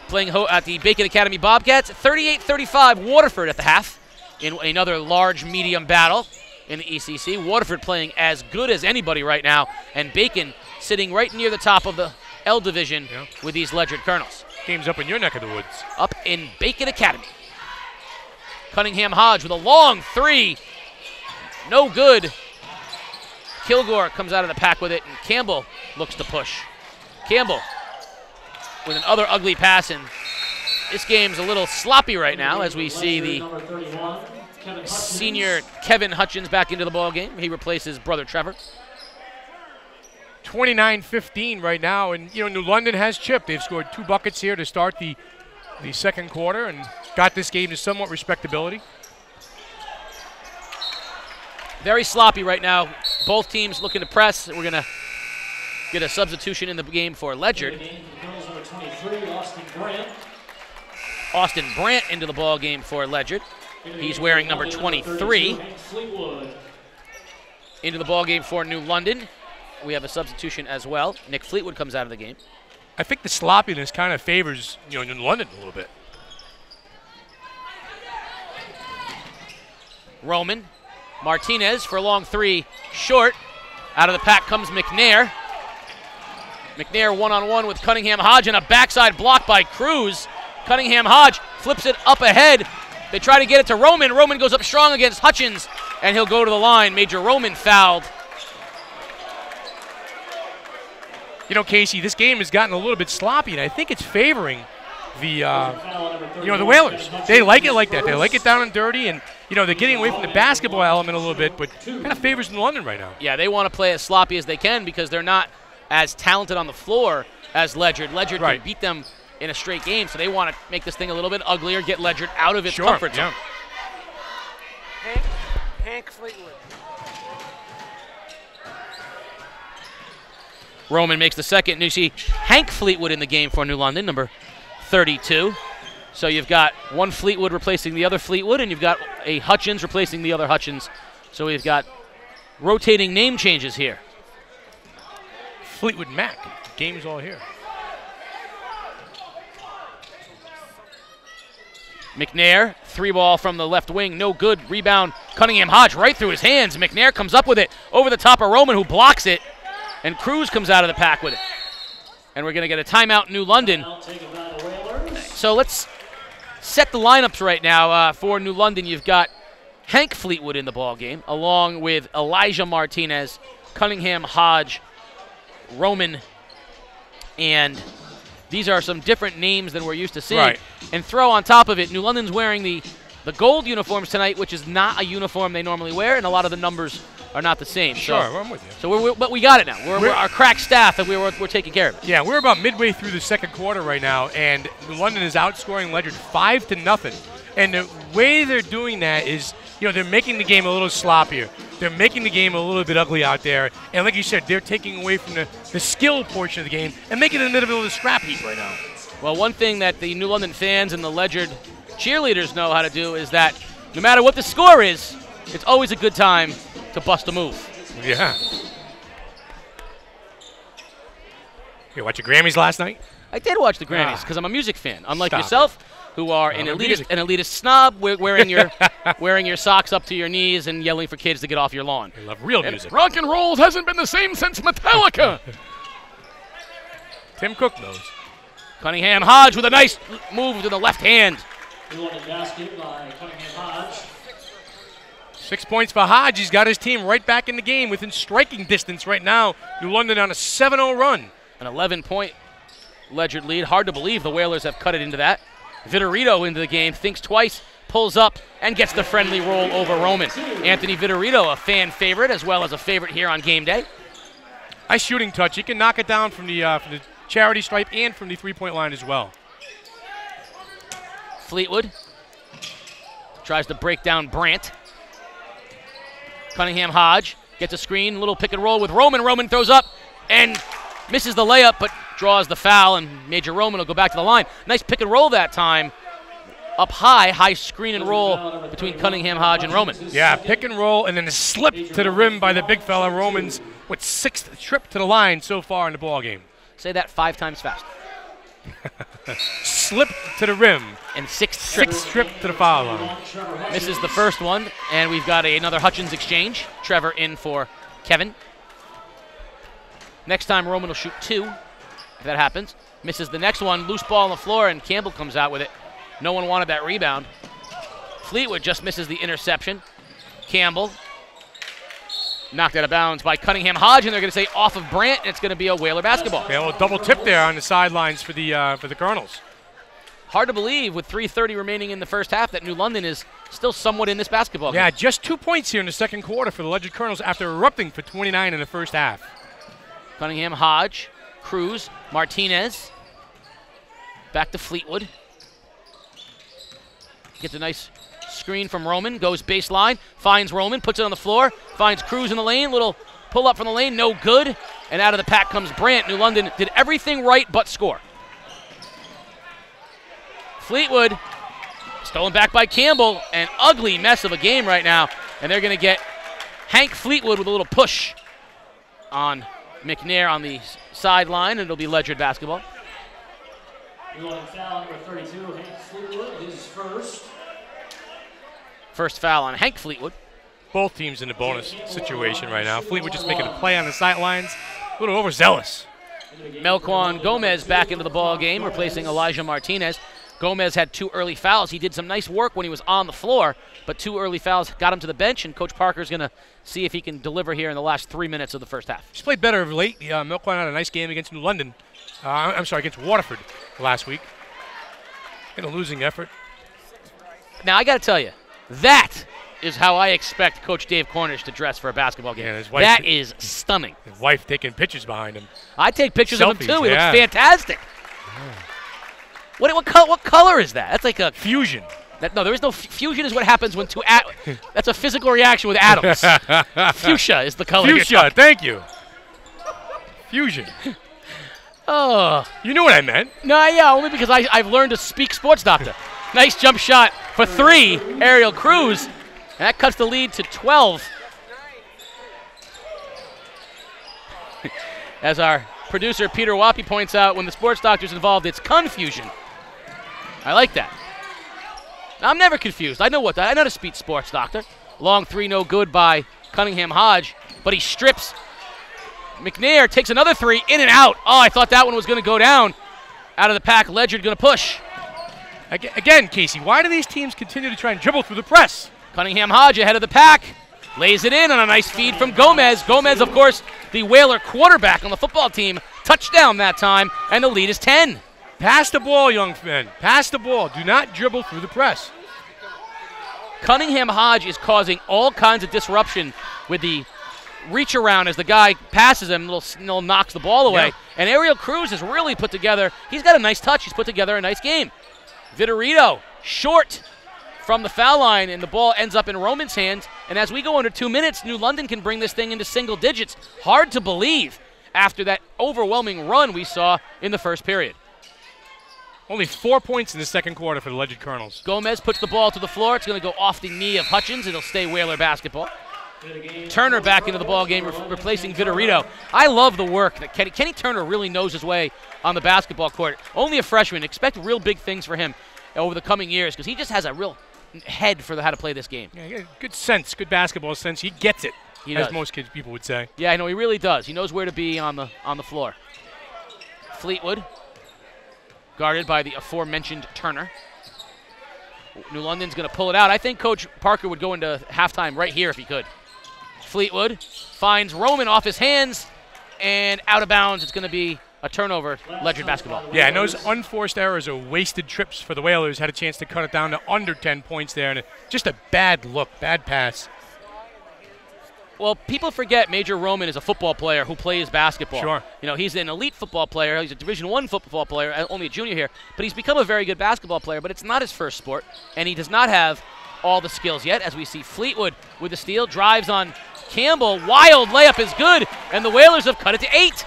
playing at the Bacon Academy Bobcats. 38-35 Waterford at the half in another large medium battle in the ECC. Waterford playing as good as anybody right now, and Bacon sitting right near the top of the L division with these Ledyard Colonels. Game's up in your neck of the woods. Up in Bacon Academy. Cunningham Hodge with a long three. No good. Kilgore comes out of the pack with it, and Campbell looks to push. Campbell with another ugly pass, and this game's a little sloppy right now as we see the senior Kevin Hutchins back into the ball game. He replaces brother Trevor. 29-15 right now, and you know, New London has chipped. They've scored two buckets here to start the second quarter and got this game to somewhat respectability. Very sloppy right now. Both teams looking to press. We're going to get a substitution in the game for Ledyard. Austin Brandt into the ball game for Ledyard. He's wearing number 23. Into the ball game for New London. We have a substitution as well. Nick Fleetwood comes out of the game. I think the sloppiness kind of favors New London a little bit. Roman, Martinez for a long three, short. Out of the pack comes McNair. McNair one-on-one with Cunningham Hodge, and a backside block by Cruze. Cunningham Hodge flips it up ahead. They try to get it to Roman. Roman goes up strong against Hutchins, and he'll go to the line. Major Roman fouled. You know, Casey, this game has gotten a little bit sloppy, and I think it's favoring the, the Whalers. They like it like that. They like it down and dirty, and, you know, they're getting away from the basketball element a little bit, but kind of favors New London right now. Yeah, they want to play as sloppy as they can because they're not as talented on the floor as Ledyard. Ledyard can beat them in a straight game, so they want to make this thing a little bit uglier, get Ledyard out of its comfort zone. Hank Fleetwood. Roman makes the second, and you see Hank Fleetwood in the game for New London, number 32. So you've got one Fleetwood replacing the other Fleetwood, and you've got a Hutchins replacing the other Hutchins. So we've got rotating name changes here. Fleetwood Mac, game's all here. McNair, three ball from the left wing, no good, rebound. Cunningham Hodge right through his hands. McNair comes up with it over the top of Roman, who blocks it. And Cruze comes out of the pack with it. And we're going to get a timeout in New London. So let's set the lineups right now for New London. You've got Hank Fleetwood in the ballgame, along with Elijah Martinez, Cunningham Hodge, Roman. And these are some different names than we're used to seeing. Right. And throw on top of it, New London's wearing the gold uniforms tonight, which is not a uniform they normally wear, and a lot of the numbers are not the same. Sure, so, I'm with you. So but we got it now. We're our crack staff, and we're taking care of it. Yeah, we're about midway through the second quarter right now, and New London is outscoring Ledyard 5-0. And the way they're doing that is you know, they're making the game a little sloppier. They're making the game a little bit ugly out there. And like you said, they're taking away from the skill portion of the game and making it in the middle of the scrap heap right now. Well, one thing that the New London fans and the Ledyard cheerleaders know how to do is that no matter what the score is, it's always a good time to bust a move. Yeah. You watch the Grammys last night? I did watch the Grammys because I'm a music fan, unlike yourself, who are an elitist snob, wearing your socks up to your knees and yelling for kids to get off your lawn. I love real music. Rock and roll hasn't been the same since Metallica. Tim Cook knows. Cunningham Hodge with a nice move to the left hand. New London basket by Cunningham Hodge. 6 points for Hodge. He's got his team right back in the game within striking distance right now. New London on a 7-0 run. An 11-point Ledyard lead. Hard to believe the Whalers have cut it into that. Vitorito into the game, thinks twice, pulls up, and gets the friendly roll over Roman. Anthony Vitorito, a fan favorite, as well as a favorite here on game day. Nice shooting touch. He can knock it down from the charity stripe and from the three-point line as well. Fleetwood tries to break down Brandt. Cunningham Hodge gets a screen, little pick and roll with Roman. Roman throws up and misses the layup, but draws the foul, and Major Roman will go back to the line. Nice pick and roll that time. Up high screen and roll between Cunningham, Hodge, and Roman. Yeah, pick and roll, and then a slip to the rim by the big fella. Roman's with sixth trip to the line so far in the ballgame. Say that 5 times fast. Slip to the rim. And sixth trip to the foul line. Misses the first one, and we've got another Hutchins exchange. Trevor in for Kevin. Next time Roman will shoot 2, if that happens. Misses the next one, loose ball on the floor, and Campbell comes out with it. No one wanted that rebound. Fleetwood just misses the interception. Campbell knocked out of bounds by Cunningham Hodge, and they're going to say off of Brandt, and it's going to be a Whaler basketball. Yeah, well, double tip there on the sidelines for the Colonels. Hard to believe with 3:30 remaining in the first half that New London is still somewhat in this basketball game. Yeah, just 2 points here in the second quarter for the Ledyard Colonels after erupting for 29 in the first half. Cunningham, Hodge, Cruze, Martinez. Back to Fleetwood. Gets a nice screen from Roman, goes baseline, finds Roman, puts it on the floor, finds Cruze in the lane, little pull up from the lane, no good, and out of the pack comes Brandt. New London did everything right but score. Fleetwood, stolen back by Campbell, an ugly mess of a game right now, and they're going to get Hank Fleetwood with a little push on McNair on the sideline, and it'll be Ledyard basketball. New London foul number 32, Hank Fleetwood, his first. First foul on Hank Fleetwood. Both teams in the bonus situation right now. Fleetwood just making a play on the sidelines. A little overzealous. Melquan Gomez back into the ball game, replacing Elijah Martinez. Gomez had 2 early fouls. He did some nice work when he was on the floor, but 2 early fouls got him to the bench, and Coach Parker's going to see if he can deliver here in the last 3 minutes of the first half. He's played better of late. Melquan had a nice game against New London. Against Waterford last week in a losing effort. Now, I got to tell you, that is how I expect Coach Dave Cornish to dress for a basketball game. Yeah, that is stunning. His wife taking pictures behind him. I take pictures of him, too. He looks fantastic. Yeah. What color is that? That's like a fusion. No, there is no fusion. Is what happens when two that's a physical reaction with atoms. Fuchsia is the color. Fuchsia, thank you. Fusion. Oh, you knew what I meant. No, yeah, only because I've learned to speak sports doctor. Nice jump shot for 3, Ariel Cruz, and that cuts the lead to 12. As our producer Peter Wappy points out, when the sports doctor's involved, it's confusion. I like that. I'm never confused. I know to speak sports doctor. Long 3, no good by Cunningham Hodge, but he strips. McNair takes another 3, in and out. Oh, I thought that one was going to go down. Out of the pack, Ledyard going to push. Again, Casey, why do these teams continue to try and dribble through the press? Cunningham Hodge ahead of the pack. Lays it in on a nice feed from Gomez. Gomez, of course, the Whaler quarterback on the football team. Touchdown that time, and the lead is 10. Pass the ball, young men. Pass the ball. Do not dribble through the press. Cunningham Hodge is causing all kinds of disruption with the reach around as the guy passes him, little knocks the ball away. Yeah. And Ariel Cruz has really put together, he's got a nice touch. He's put together a nice game. Vitorito, short, from the foul line, and the ball ends up in Roman's hands. And as we go under 2 minutes, New London can bring this thing into single digits. Hard to believe after that overwhelming run we saw in the first period. Only 4 points in the second quarter for the Ledyard Colonels. Gomez puts the ball to the floor. It's going to go off the knee of Hutchins. It'll stay Whaler basketball. Turner back into the ballgame, replacing Vitorito. I love the work that Kenny Turner really knows his way on the basketball court. Only a freshman. Expect real big things for him over the coming years because he just has a real head for how to play this game. Yeah, good sense, good basketball sense. He gets it, as most kids, people would say. Yeah, I know, he really does. He knows where to be on the floor. Fleetwood, guarded by the aforementioned Turner. New London's going to pull it out. I think Coach Parker would go into halftime right here if he could. Fleetwood finds Roman off his hands and out of bounds. It's going to be a turnover, Ledyard basketball. Yeah, and those unforced errors or wasted trips for the Whalers had a chance to cut it down to under 10 points there. And just a bad look, bad pass. Well, people forget Major Rowan is a football player who plays basketball. Sure. You know, he's an elite football player. He's a Division I football player, only a junior here. But he's become a very good basketball player, but it's not his first sport. And he does not have all the skills yet. As we see Fleetwood with the steal, drives on Campbell. Wild layup is good, and the Whalers have cut it to 8.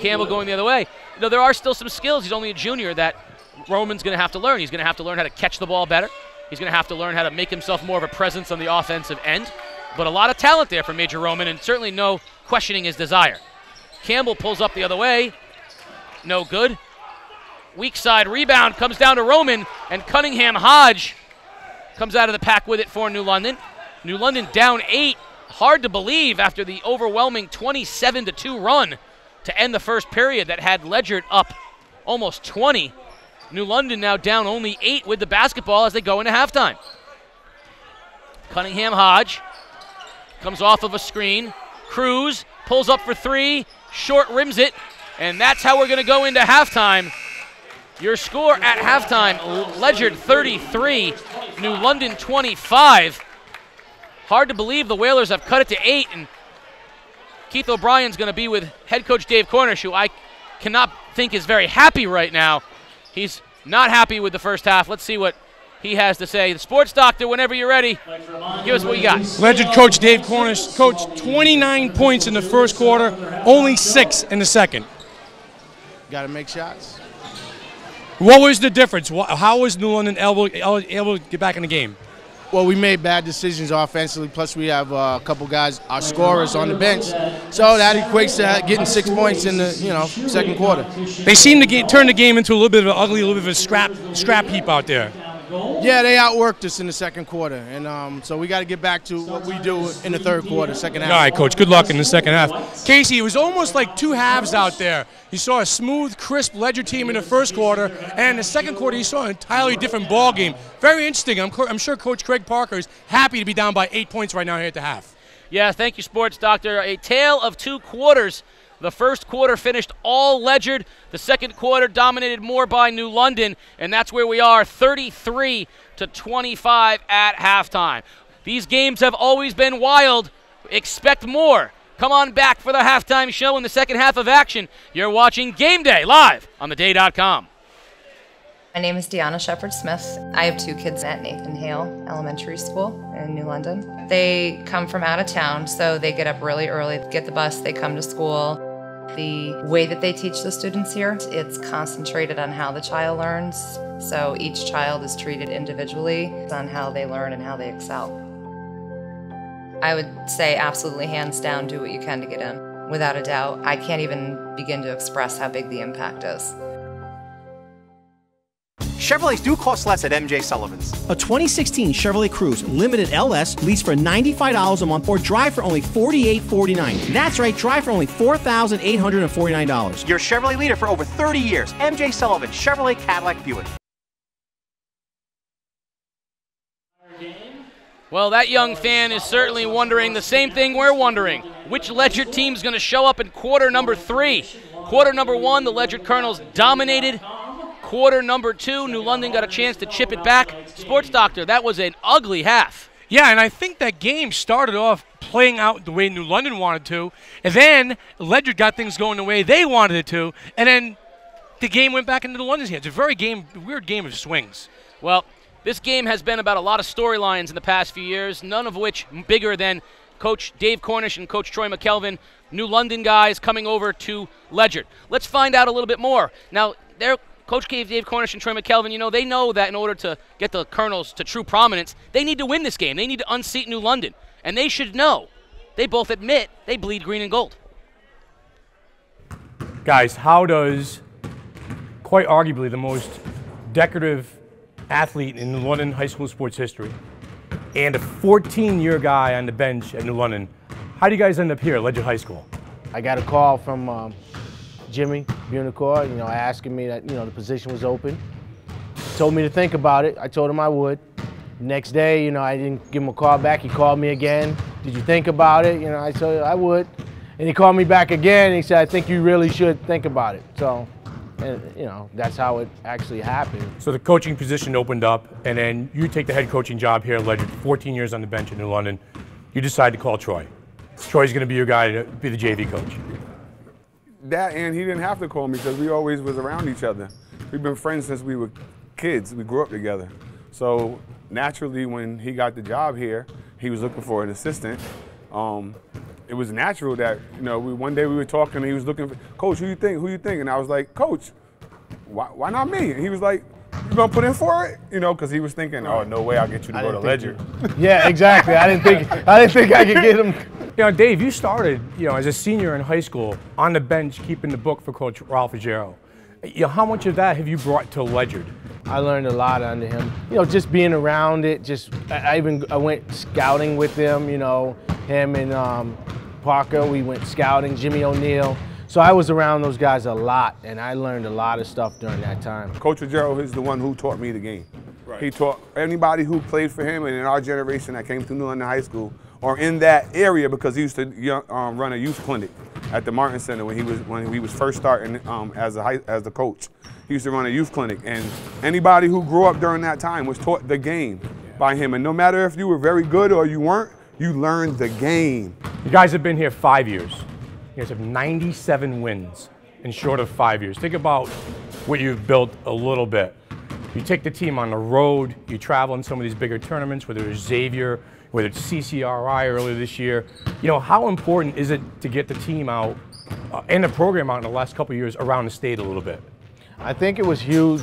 Campbell going the other way. You know, there are still some skills. He's only a junior that Roman's going to have to learn. He's going to have to learn how to catch the ball better. He's going to have to learn how to make himself more of a presence on the offensive end. But a lot of talent there for Major Rowan, and certainly no questioning his desire. Campbell pulls up the other way. No good. Weak side rebound comes down to Rowan, and Cunningham Hodge comes out of the pack with it for New London. New London down 8. Hard to believe after the overwhelming 27-2 run to end the first period that had Ledyard up almost 20. New London now down only 8 with the basketball as they go into halftime. Cunningham Hodge comes off of a screen. Cruze pulls up for 3, short rims it, and that's how we're going to go into halftime. Your score at halftime, Ledyard 33, New London 25. Hard to believe the Whalers have cut it to 8, and Keith O'Brien's going to be with head coach Dave Cornish, who I cannot think is very happy right now. He's not happy with the first half. Let's see what he has to say. The sports doctor, whenever you're ready, give us what you got. Ledyard coach Dave Cornish, coach, 29 points in the first quarter, only 6 in the second. Got to make shots. What was the difference? How was New London able to get back in the game? Well, we made bad decisions offensively, plus we have a couple guys, our scorers, on the bench. So that equates to getting 6 points in the second quarter. They seem to turn the game into a little bit of an ugly, a little bit of a scrap heap out there. Yeah, they outworked us in the second quarter, and so we got to get back to what we do in the third quarter, second half. All right, Coach, good luck in the second half. Casey, it was almost like 2 halves out there. You saw a smooth, crisp Ledyard team in the first quarter, and in the second quarter you saw an entirely different ball game. Very interesting. I'm sure Coach Craig Parker is happy to be down by 8 points right now here at the half. Yeah, thank you, sports doctor. A tale of 2 quarters. The first quarter finished all Ledyard. The second quarter dominated more by New London, and that's where we are, 33-25 at halftime. These games have always been wild. Expect more. Come on back for the halftime show in the second half of action. You're watching Game Day live on TheDay.com. My name is Deanna Shepherd-Smith. I have 2 kids at Nathan Hale Elementary School in New London. They come from out of town, so they get up really early, get the bus, they come to school. The way that they teach the students here, it's concentrated on how the child learns. So each child is treated individually on how they learn and how they excel. I would say absolutely hands down, do what you can to get in. Without a doubt, I can't even begin to express how big the impact is. Chevrolets do cost less at MJ Sullivan's. A 2016 Chevrolet Cruze Limited LS leased for $95 a month or drive for only $48.49. That's right, drive for only $4,849. Your Chevrolet leader for over 30 years. MJ Sullivan, Chevrolet Cadillac Buick. Well, that young fan is certainly wondering the same thing we're wondering. Which Ledyard team's going to show up in quarter number 3? Quarter number 1, the Ledyard Colonels dominated. Quarter number 2, New London got a chance to chip it back. Sports doctor, that was an ugly half. Yeah, and I think that game started off playing out the way New London wanted to, and then Ledyard got things going the way they wanted it to, and then the game went back into the London's hands. It's a very weird game of swings. Well, this game has been about a lot of storylines in the past few years, none of which bigger than Coach Dave Cornish and Coach Troy McKelvin, New London guys coming over to Ledyard. Let's find out a little bit more. Now, Coach Dave Cornish and Troy McKelvin, you know, they know that in order to get the Colonels to true prominence, they need to win this game. They need to unseat New London. And they should know. They both admit they bleed green and gold. Guys, how does quite arguably the most decorative athlete in New London high school sports history and a 14-year guy on the bench at New London, how do you guys end up here at Ledyard High School? I got a call from Jimmy Bunicor, you know, asking me that, you know, the position was open. He told me to think about it. I told him I would. Next day, you know, I didn't give him a call back. He called me again. Did you think about it? You know, I said I would. And he called me back again, and he said, I think you really should think about it. So, and, you know, that's how it actually happened. So the coaching position opened up, and then you take the head coaching job here at Ledyard, 14 years on the bench in New London. You decide to call Troy. Troy's going to be your guy to be the JV coach. That, and he didn't have to call me because we always was around each other. We've been friends since we were kids. We grew up together. So naturally, when he got the job here, he was looking for an assistant. It was natural that, you know, one day we were talking and he was looking for, Coach, who you think, And I was like, Coach, why not me? And he was like, you gonna put in for it? You know, because he was thinking, oh, no way I'll get you to go to Ledyard. Yeah, exactly. I didn't think I could get him. You know, Dave, you started, you know, as a senior in high school on the bench keeping the book for Coach Ralph Ruggiero. You know, how much of that have you brought to Ledyard? I learned a lot under him. You know, just being around it. Just I went scouting with them. You know, him and Parker. We went scouting. Jimmy O'Neill. So I was around those guys a lot, and I learned a lot of stuff during that time. Coach Ruggiero is the one who taught me the game. Right. He taught anybody who played for him, and in our generation that came through New London High School. Or in that area, because he used to run a youth clinic at the Martin Center when he was first starting as the coach. He used to run a youth clinic, and anybody who grew up during that time was taught the game by him. And no matter if you were very good or you weren't, you learned the game. You guys have been here 5 years. You guys have 97 wins in short of 5 years. Think about what you've built a little bit. You take the team on the road, you travel in some of these bigger tournaments, whether it's Xavier, whether it's CCRI earlier this year. You know, how important is it to get the team out and the program out in the last couple of years around the state a little bit? I think it was huge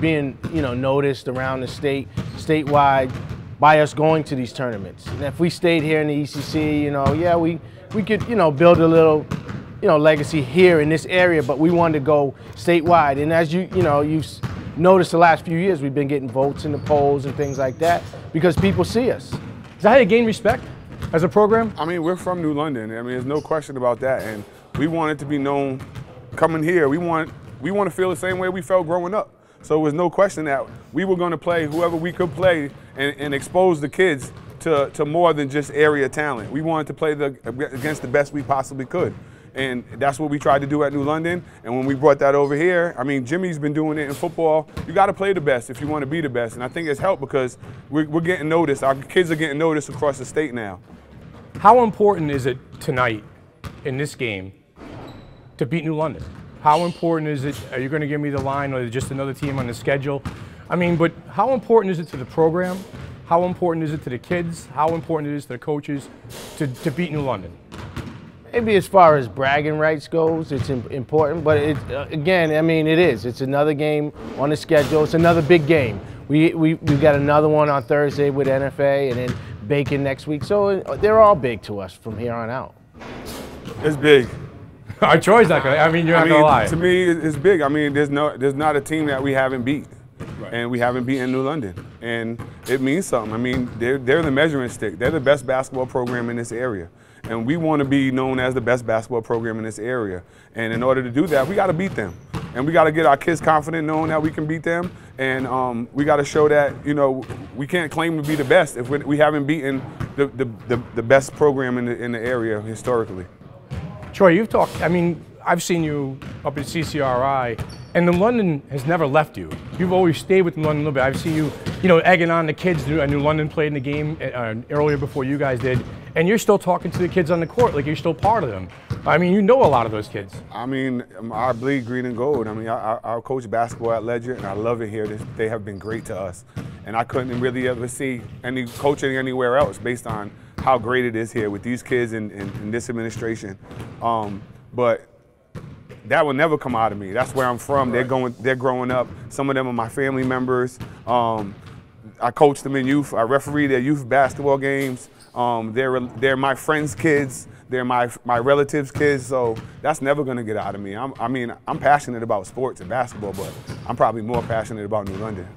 being, you know, noticed around the state, statewide, by us going to these tournaments. And if we stayed here in the ECC, you know, yeah, we could, you know, build a little, you know, legacy here in this area, but we wanted to go statewide. And as you know, you've noticed the last few years we've been getting votes in the polls and things like that because people see us. Is that how you gain respect as a program? I mean, we're from New London. I mean, there's no question about that. And we wanted to be known coming here. We want to feel the same way we felt growing up. So it was no question that we were going to play whoever we could play and expose the kids to more than just area talent. We wanted to play against the best we possibly could. And that's what we tried to do at New London. And when we brought that over here, I mean, Jimmy's been doing it in football. You got to play the best if you want to be the best. And I think it's helped because we're getting noticed. Our kids are getting noticed across the state now. How important is it tonight in this game to beat New London? How important is it? Are you going to give me the line or just another team on the schedule? I mean, but how important is it to the program? How important is it to the kids? How important it is to the coaches to beat New London? Maybe as far as bragging rights goes, it's important, but again, I mean, it is. It's another game on the schedule. It's another big game. We've got another one on Thursday with NFA and then Bacon next week. So they're all big to us from here on out. It's big. Our choice, I mean, you're not going to lie. To me, it's big. I mean, there's not a team that we haven't beat. Right. And we haven't beaten New London. And it means something. I mean, they're the measuring stick. They're the best basketball program in this area. And we want to be known as the best basketball program in this area. And in order to do that, we got to beat them. And we got to get our kids confident knowing that we can beat them. And we got to show that, you know, we can't claim to be the best if we haven't beaten the best program in the area historically. Troy, you've talked, I mean, I've seen you up at CCRI, and New London has never left you. You've always stayed with New London a little bit. I've seen you, you know, egging on the kids. I knew London played in the game earlier before you guys did, and you're still talking to the kids on the court like you're still part of them. I mean, you know a lot of those kids. I mean, I bleed green and gold. I mean, I coach basketball at Ledyard, and I love it here. They have been great to us. And I couldn't really ever see any coaching anywhere else based on how great it is here with these kids and this administration. But that will never come out of me. That's where I'm from. Right. They're growing up. Some of them are my family members. I coach them in youth. I referee their youth basketball games. They're my friends' kids. They're my relatives' kids. So that's never gonna get out of me. I mean, I'm passionate about sports and basketball, but I'm probably more passionate about New London.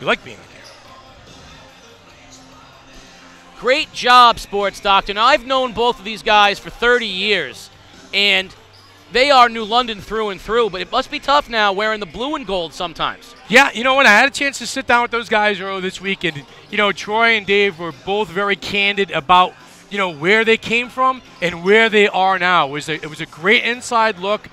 You like being here. Great job, Sports Doctor. Now, I've known both of these guys for 30 years, and they are New London through and through, but it must be tough now wearing the blue and gold sometimes. Yeah, you know what? I had a chance to sit down with those guys earlier this week, and, you know, Troy and Dave were both very candid about, you know, where they came from and where they are now. It was a great inside look.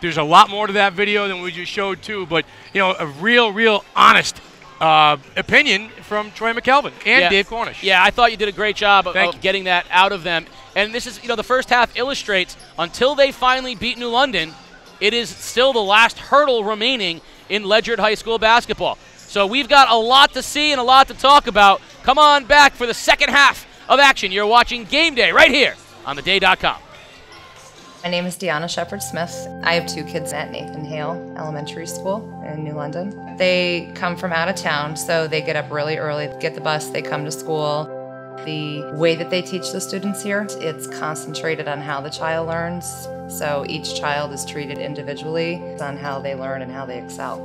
There's a lot more to that video than we just showed, too, but, you know, a real honest opinion from Troy McKelvin and Dave Cornish. Yeah, I thought you did a great job of getting that out of them. And this is, you know, the first half illustrates until they finally beat New London, it is still the last hurdle remaining in Ledyard High School basketball. So we've got a lot to see and a lot to talk about. Come on back for the second half of action. You're watching Game Day right here on TheDay.com. My name is Deanna Shepard-Smith. I have two kids at Nathan Hale Elementary School in New London. They come from out of town, so they get up really early, get the bus, they come to school. The way that they teach the students here, it's concentrated on how the child learns. So each child is treated individually on how they learn and how they excel.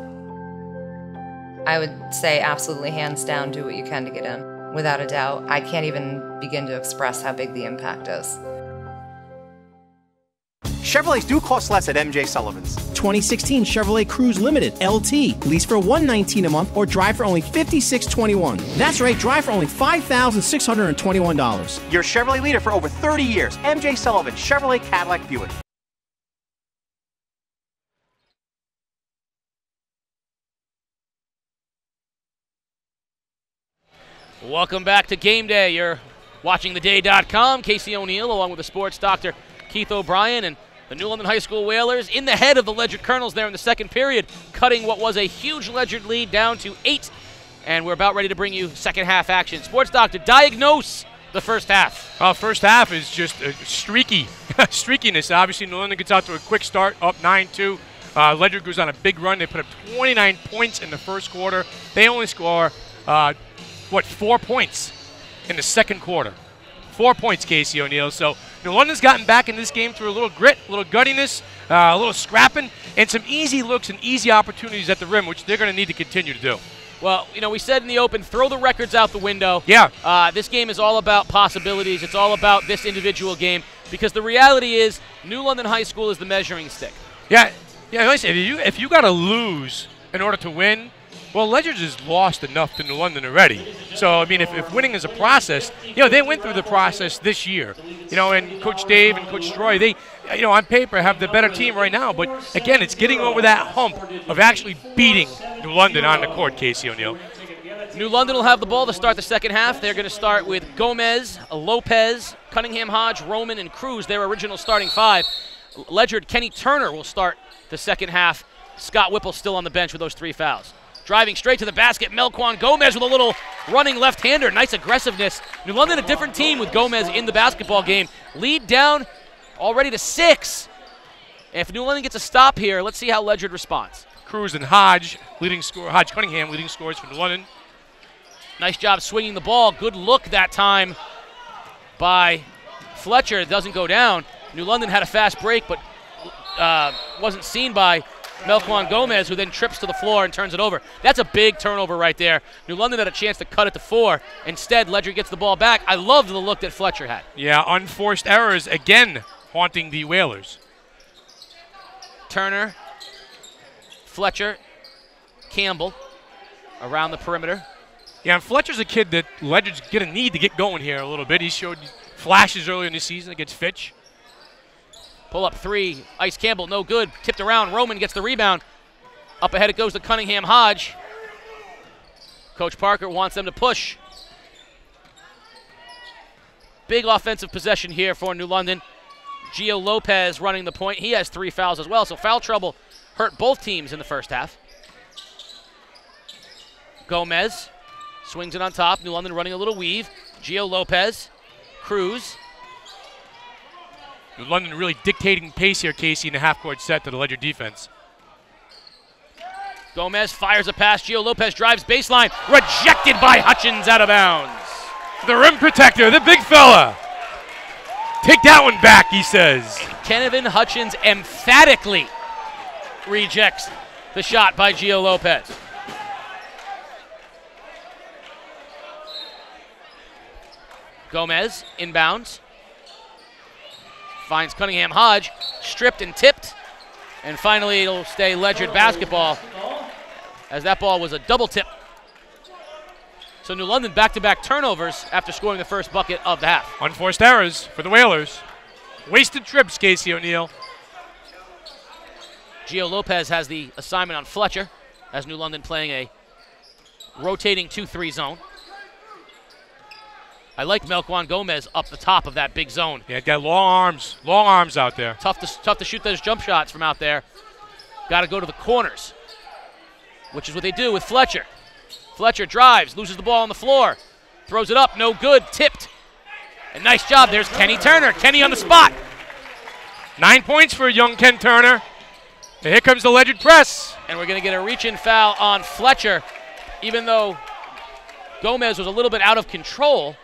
I would say absolutely hands down, do what you can to get in. Without a doubt, I can't even begin to express how big the impact is. Chevrolets do cost less at MJ Sullivan's. 2016 Chevrolet Cruze Limited LT. Lease for $119 a month or drive for only $56.21. That's right, drive for only $5,621. Your Chevrolet leader for over 30 years. MJ Sullivan, Chevrolet Cadillac Buick. Welcome back to Game Day. You're watching TheDay.com. Casey O'Neill along with the Sports Doctor Keith O'Brien, and the New London High School Whalers in the head of the Ledyard Colonels there in the second period, cutting what was a huge Ledyard lead down to 8. And we're about ready to bring you second half action. Sports Doctor, diagnose the first half. First half is just streaky, streakiness. Obviously, New London gets out to a quick start, up 9-2. Ledyard goes on a big run. They put up 29 points in the first quarter. They only score, 4 points in the second quarter. 4 points, Casey O'Neill. So New London's gotten back in this game through a little grit, a little guttiness, a little scrapping, and some easy looks and easy opportunities at the rim, which they're going to need to continue to do. Well, you know, we said in the open, throw the records out the window. Yeah. This game is all about possibilities. It's all about this individual game because the reality is New London High School is the measuring stick. Yeah. Yeah. Listen, if you got to lose in order to win, well, Ledyard has lost enough to New London already. So, I mean, if winning is a process, you know, they went through the process this year. You know, and Coach Dave and Coach Troy, they, you know, on paper have the better team right now. But, again, it's getting over that hump of actually beating New London on the court, Casey O'Neill. New London will have the ball to start the second half. They're going to start with Gomez, Lopez, Cunningham, Hodge, Roman, and Cruz, their original starting five. Ledyard, Kenny Turner will start the second half. Scott Whipple still on the bench with those 3 fouls. Driving straight to the basket, Melquan Gomez with a little running left-hander. Nice aggressiveness. New London, a different team with Gomez in the basketball game. Lead down already to 6. And if New London gets a stop here, let's see how Ledyard responds. Cruz and Hodge, leading scorer. Hodge Cunningham, leading scorers for New London. Nice job swinging the ball. Good look that time by Fletcher. It doesn't go down. New London had a fast break, but wasn't seen by Melquan Gomez, who then trips to the floor and turns it over. That's a big turnover right there. New London had a chance to cut it to 4. Instead, Ledyard gets the ball back. I loved the look that Fletcher had. Yeah, unforced errors again haunting the Whalers. Turner, Fletcher, Campbell around the perimeter. Yeah, and Fletcher's a kid that Ledyard's going to need to get going here a little bit. He showed flashes earlier in the season against Fitch. Pull up 3, Ice Campbell, no good. Tipped around, Roman gets the rebound. Up ahead it goes to Cunningham Hodge. Coach Parker wants them to push. Big offensive possession here for New London. Gio Lopez running the point. He has 3 fouls as well, so foul trouble hurt both teams in the first half. Gomez swings it on top. New London running a little weave. Gio Lopez, Cruze. New London really dictating pace here, Casey, in a half-court set to the Ledyard defense. Gomez fires a pass. Gio Lopez drives baseline. Rejected by Hutchins out of bounds. The rim protector, the big fella. Take that one back, he says. Kevin Hutchins emphatically rejects the shot by Gio Lopez. Gomez inbounds. Finds Cunningham Hodge, stripped and tipped. And finally, it'll stay Ledyard basketball, as that ball was a double tip. So New London back-to-back turnovers after scoring the first bucket of the half. Unforced errors for the Whalers. Wasted trips, Casey O'Neill. Gio Lopez has the assignment on Fletcher, as New London playing a rotating 2-3 zone. I like Melquan Gomez up the top of that big zone. Yeah, got long arms out there. Tough to shoot those jump shots from out there. Got to go to the corners, which is what they do with Fletcher. Fletcher drives, loses the ball on the floor, throws it up, no good, tipped. And nice job, there's Kenny Turner. Kenny on the spot. 9 points for young Ken Turner. And here comes the Ledyard press. And we're going to get a reach-in foul on Fletcher, even though Gomez was a little bit out of control.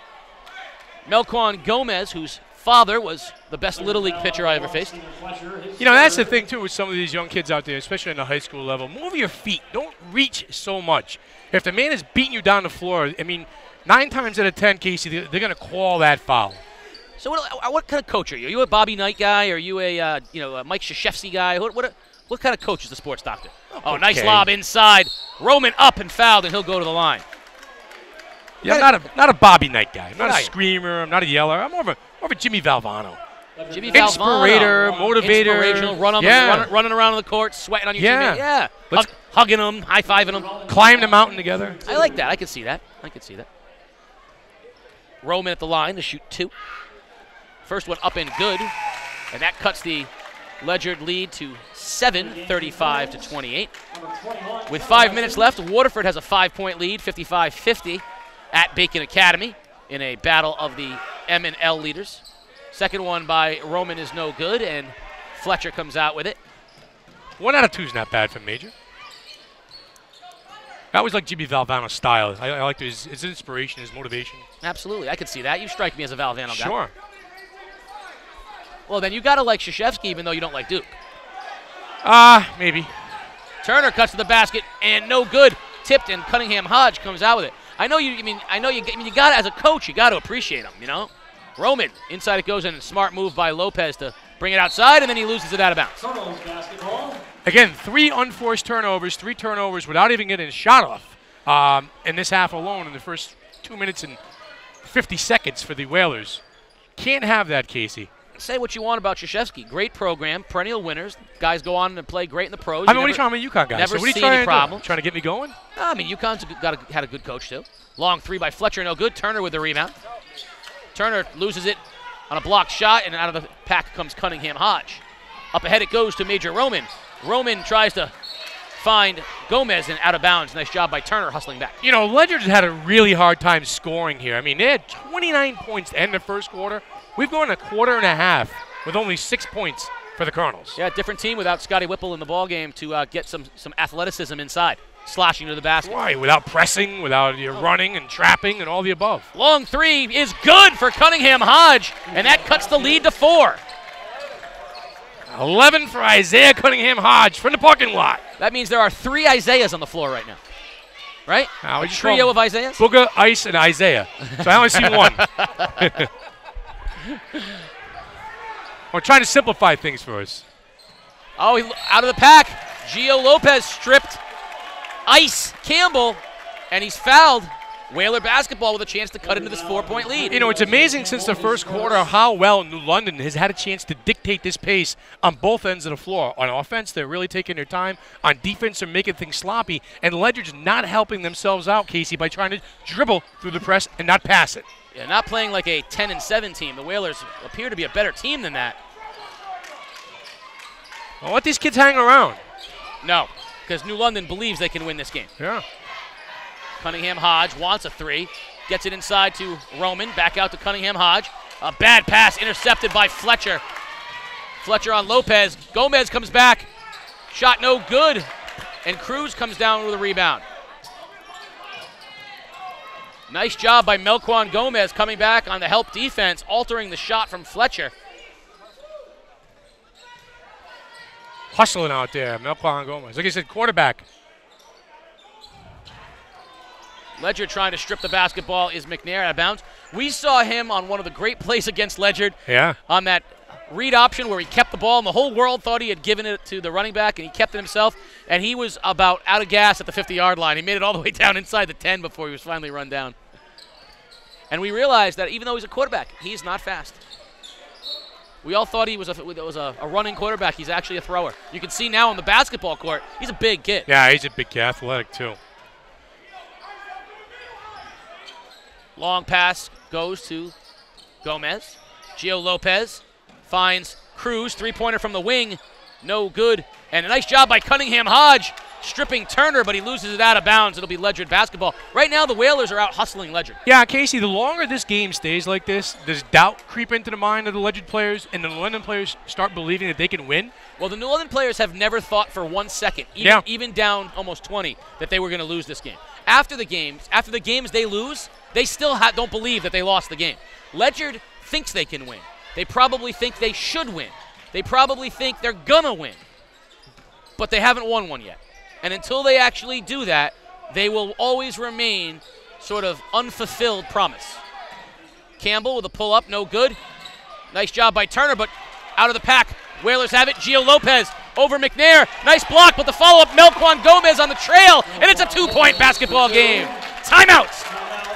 Melquan Gomez, whose father was the best Little League pitcher I ever faced. You know, that's the thing, too, with some of these young kids out there, especially in the high school level. Move your feet. Don't reach so much. If the man is beating you down the floor, I mean, 9 times out of 10, Casey, they're going to call that foul. So what kind of coach are you? Are you a Bobby Knight guy? Are you a a Mike Krzyzewski guy? What kind of coach is the sports doctor? Oh, okay. Nice lob inside. Roman up and fouled, and he'll go to the line. Yeah, I'm not a Bobby Knight guy. I'm not a screamer. I'm not a yeller. I'm more of a Jimmy Valvano. Jimmy Inspirator, Valvano. Motivator. Inspirational. Running around on the court, sweating on your teammate. Yeah. Hugging them, high-fiving them. Climb the mountain together. I like that. I can see that. I can see that. Roman at the line to shoot 2. First one up and good. And that cuts the Ledyard lead to 7, 35-28. With 5 minutes left, Waterford has a 5-point lead, 55-50. At Bacon Academy in a battle of the M&L leaders. Second one by Roman is no good, and Fletcher comes out with it. 1 out of 2 is not bad for Major. I always like Jimmy Valvano's style. I like his inspiration, his motivation. Absolutely, I can see that. You strike me as a Valvano guy. Sure. Well, then you gotta like Krzyzewski, even though you don't like Duke. Maybe. Turner cuts to the basket and no good. Tipped, and Cunningham Hodge comes out with it. I know you got as a coach, you got to appreciate him, you know. Roman, inside it goes, and a smart move by Lopez to bring it outside, and then he loses it out of bounds. Again, 3 unforced turnovers, 3 turnovers without even getting a shot off in this half alone in the first 2 minutes and 50 seconds for the Whalers. Can't have that, Casey. Say what you want about Krzyzewski. Great program, perennial winners. Guys go on and play great in the pros. I mean, what are you talking about UConn guys? Never see any problem. Trying to get me going? No, I mean, UConn's had a good coach, too. Long 3 by Fletcher, no good. Turner with the rebound. Turner loses it on a blocked shot, and out of the pack comes Cunningham Hodge. Up ahead it goes to Major Roman. Roman tries to find Gomez and out of bounds. Nice job by Turner hustling back. You know, Ledyard's had a really hard time scoring here. I mean, they had 29 points to end the first quarter. We've gone a quarter and a half with only 6 points for the Colonels. Yeah, different team without Scotty Whipple in the ballgame to get some athleticism inside, sloshing to the basket. Right, without pressing, without running and trapping and all the above. Long 3 is good for Cunningham Hodge, and that cuts the lead to 4. 11 for Isaiah Cunningham Hodge from the parking lot. That means there are 3 Isaiahs on the floor right now. Right? A trio of Isaiahs? Booga, Ice, and Isaiah. So I only see 1. We're trying to simplify things for us. Oh, out of the pack. Gio Lopez stripped Ice Campbell, and he's fouled. Whaler basketball with a chance to cut into this 4-point lead. You know, it's amazing since the first quarter how well New London has had a chance to dictate this pace on both ends of the floor. On offense, they're really taking their time. On defense, they're making things sloppy. And Ledyard's not helping themselves out, Casey, by trying to dribble through the press and not pass it. Yeah, not playing like a 10-7 team. The Whalers appear to be a better team than that. Don't let these kids hang around. No, because New London believes they can win this game. Yeah. Cunningham Hodge wants a three. Gets it inside to Roman. Back out to Cunningham Hodge. A bad pass intercepted by Fletcher. Fletcher on Lopez. Gomez comes back. Shot no good. And Cruze comes down with a rebound. Nice job by Melquan Gomez coming back on the help defense, altering the shot from Fletcher. Hustling out there, Melquan Gomez. Like I said, quarterback. Ledyard trying to strip the basketball is McNair out of bounds. We saw him on one of the great plays against Ledyard. Yeah. On that read option where he kept the ball, and the whole world thought he had given it to the running back, and he kept it himself, and he was about out of gas at the 50-yard line. He made it all the way down inside the 10 before he was finally run down. And we realized that even though he's a quarterback, he's not fast. We all thought he was a running quarterback. He's actually a thrower. You can see now on the basketball court, he's a big kid. Yeah, he's a big kid, athletic too. Long pass goes to Gomez. Gio Lopez finds Cruze, three-pointer from the wing, no good. And a nice job by Cunningham Hodge, stripping Turner, but he loses it out of bounds. It'll be Ledyard basketball. Right now, the Whalers are out hustling Ledyard. Yeah, Casey, the longer this game stays like this, does doubt creep into the mind of the Ledyard players, and the New London players start believing that they can win? Well, the New London players have never thought for 1 second, even down almost 20, that they were going to lose this game. After the games they lose, they still don't believe that they lost the game. Ledyard thinks they can win. They probably think they should win. They probably think they're going to win. But they haven't won one yet. And until they actually do that, they will always remain sort of unfulfilled promise. Campbell with a pull-up, no good. Nice job by Turner, but out of the pack. Whalers have it. Gio Lopez over McNair. Nice block, but the follow-up, Melquan Gomez on the trail, and it's a two-point basketball game. Timeouts.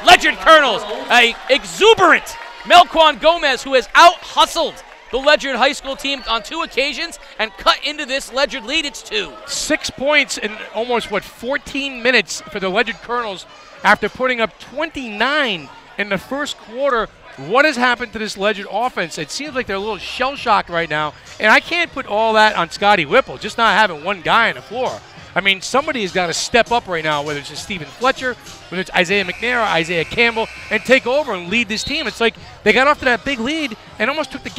Ledyard Colonels, an exuberant Melquan Gomez, who has out-hustled the Ledyard High School team on 2 occasions and cut into this Ledyard lead. It's 2. 6 points in almost, 14 minutes for the Ledyard Colonels after putting up 29 in the first quarter. What has happened to this Ledyard offense? It seems like they're a little shell-shocked right now, and I can't put all that on Scotty Whipple, just not having one guy on the floor. I mean, somebody has got to step up right now, whether it's just Stephen Fletcher, whether it's Isaiah McNair or Isaiah Campbell, and take over and lead this team. It's like they got off to that big lead and almost took the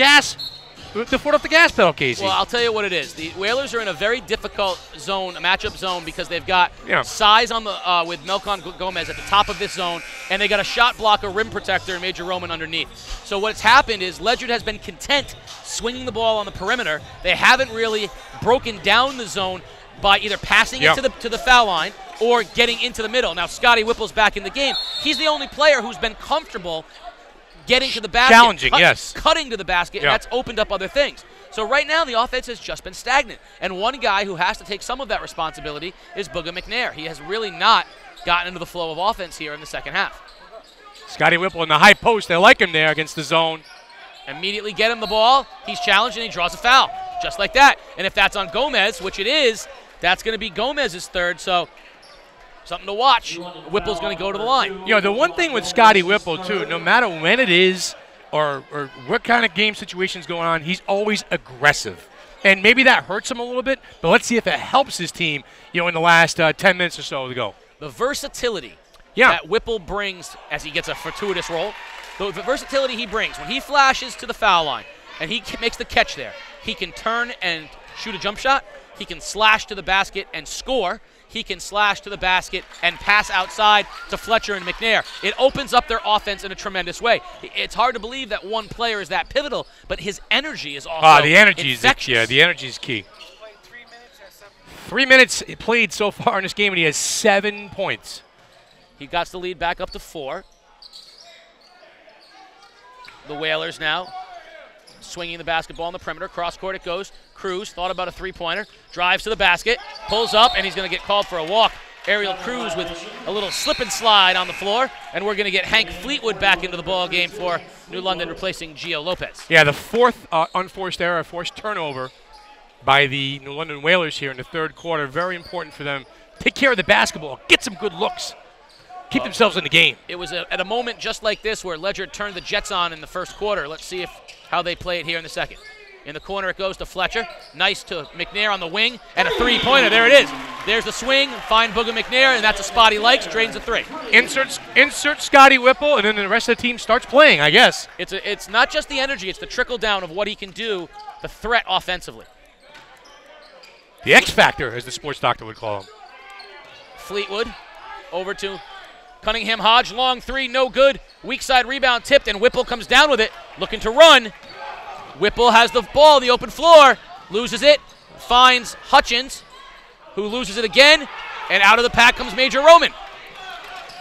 foot off the gas pedal, Casey. Well, I'll tell you what it is. The Whalers are in a very difficult zone, a matchup zone, because they've got size on the with Melquan Gomez at the top of this zone, and they got a shot blocker, rim protector, and Major Rowan underneath. So what's happened is Ledyard has been content swinging the ball on the perimeter. They haven't really broken down the zone by either passing it to the foul line or getting into the middle. Now Scotty Whipple's back in the game. He's the only player who's been comfortable getting to the basket. Challenging, cutting to the basket, and that's opened up other things. So right now the offense has just been stagnant, and one guy who has to take some of that responsibility is Booga McNair. He has really not gotten into the flow of offense here in the second half. Scotty Whipple in the high post. They like him there against the zone. Immediately get him the ball. He's challenged, and he draws a foul, just like that. And if that's on Gomez, which it is, that's going to be Gomez's third, so something to watch. Whipple's going to go to the line. You know, the one thing with Scotty Whipple, too, no matter when it is or what kind of game situation's going on, he's always aggressive. And maybe that hurts him a little bit, but let's see if it helps his team, you know, in the last 10 minutes or so to go. The versatility that Whipple brings as he gets a fortuitous roll, the versatility he brings when he flashes to the foul line and he makes the catch there, he can turn and shoot a jump shot. He can slash to the basket and score. He can slash to the basket and pass outside to Fletcher and McNair. It opens up their offense in a tremendous way. It's hard to believe that one player is that pivotal, but his energy is also infectious. The energy is key. 3 minutes played so far in this game, and he has 7 points. He got the lead back up to 4. The Whalers now swinging the basketball on the perimeter. Cross court it goes. Cruze thought about a three-pointer, drives to the basket, pulls up, and he's going to get called for a walk. Ariel Cruz with a little slip and slide on the floor, and we're going to get Hank Fleetwood back into the ball game for New London, replacing Gio Lopez. Yeah, the fourth unforced error, forced turnover by the New London Whalers here in the third quarter. Very important for them. Take care of the basketball. Get some good looks. Keep themselves in the game. It was at a moment just like this where Ledyard turned the Jets on in the first quarter. Let's see how they play it here in the second. In the corner it goes to Fletcher. Nice to McNair on the wing, and a three-pointer. There it is. There's the swing. Fine Booger McNair, and that's a spot he likes. Drains a three. Insert Scotty Whipple, and then the rest of the team starts playing, I guess. It's not just the energy. It's the trickle-down of what he can do, the threat offensively. The X factor, as the sports doctor would call him. Fleetwood over to Cunningham Hodge, long three, no good. Weak side rebound tipped, and Whipple comes down with it, looking to run. Whipple has the ball, the open floor, loses it, finds Hutchins, who loses it again, and out of the pack comes Major Rowan.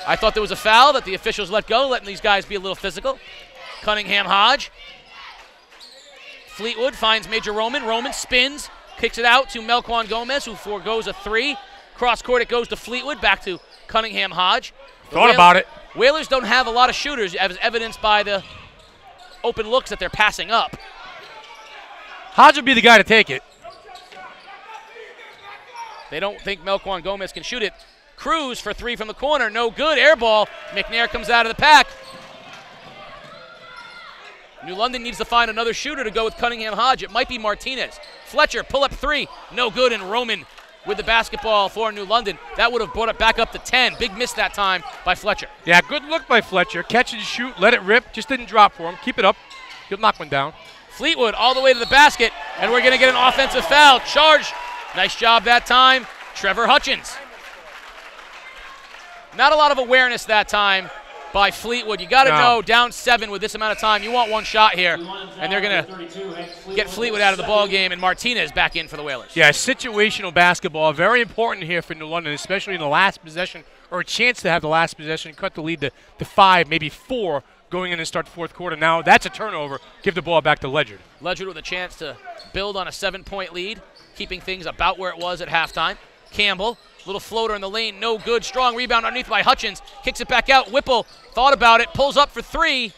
I thought there was a foul that the officials let go, letting these guys be a little physical. Cunningham Hodge. Fleetwood finds Major Rowan. Rowan spins, kicks it out to Melquan Gomez, who forgoes a three. Cross court, it goes to Fleetwood, back to Cunningham Hodge. Thought about it. Whalers don't have a lot of shooters, as evidenced by the open looks that they're passing up. Hodge would be the guy to take it. They don't think Melquan Gomez can shoot it. Cruze for three from the corner, no good, air ball. McNair comes out of the pack. New London needs to find another shooter to go with Cunningham Hodge. It might be Martinez. Fletcher, pull up three, no good, and Rowan with the basketball for New London. That would have brought it back up to 10. Big miss that time by Fletcher. Yeah, good look by Fletcher. Catch and shoot, let it rip. Just didn't drop for him. Keep it up. He'll knock one down. Fleetwood all the way to the basket, and we're going to get an offensive foul. Charge. Nice job that time. Trevor Hutchins. Not a lot of awareness that time by Fleetwood. You got to know, down 7 with this amount of time, you want one shot here, and they're going to get Fleetwood out of the ball game and Martinez back in for the Whalers. Yeah, situational basketball, very important here for New London, especially in the last possession, or a chance to have the last possession, cut the lead to 5, maybe 4, going in and start the fourth quarter. Now that's a turnover. Give the ball back to Ledyard. Ledyard with a chance to build on a 7-point lead, keeping things about where it was at halftime. Campbell. Little floater in the lane, no good. Strong rebound underneath by Hutchins. Kicks it back out. Whipple thought about it, pulls up for three.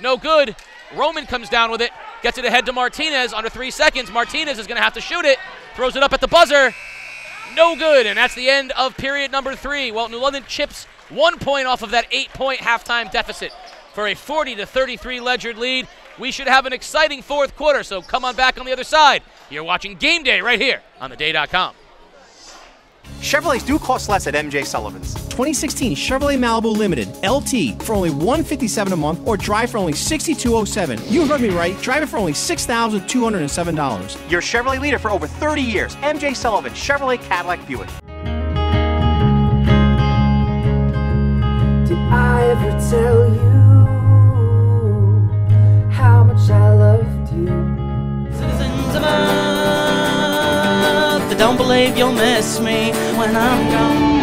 No good. Rowan comes down with it, gets it ahead to Martinez under 3 seconds. Martinez is going to have to shoot it. Throws it up at the buzzer. No good, and that's the end of period number 3. Well, New London chips 1 point off of that 8-point halftime deficit for a 40-33 Ledyard lead. We should have an exciting fourth quarter, so come on back on the other side. You're watching Game Day right here on TheDay.com. Chevrolets do cost less at MJ Sullivan's. 2016 Chevrolet Malibu Limited LT for only $157 a month, or drive for only $62.07. You heard me right. Drive it for only $6,207. Your Chevrolet leader for over 30 years. MJ Sullivan, Chevrolet Cadillac Buick. Did I ever tell you how much I loved you? Citizens of don't believe you'll miss me when I'm gone.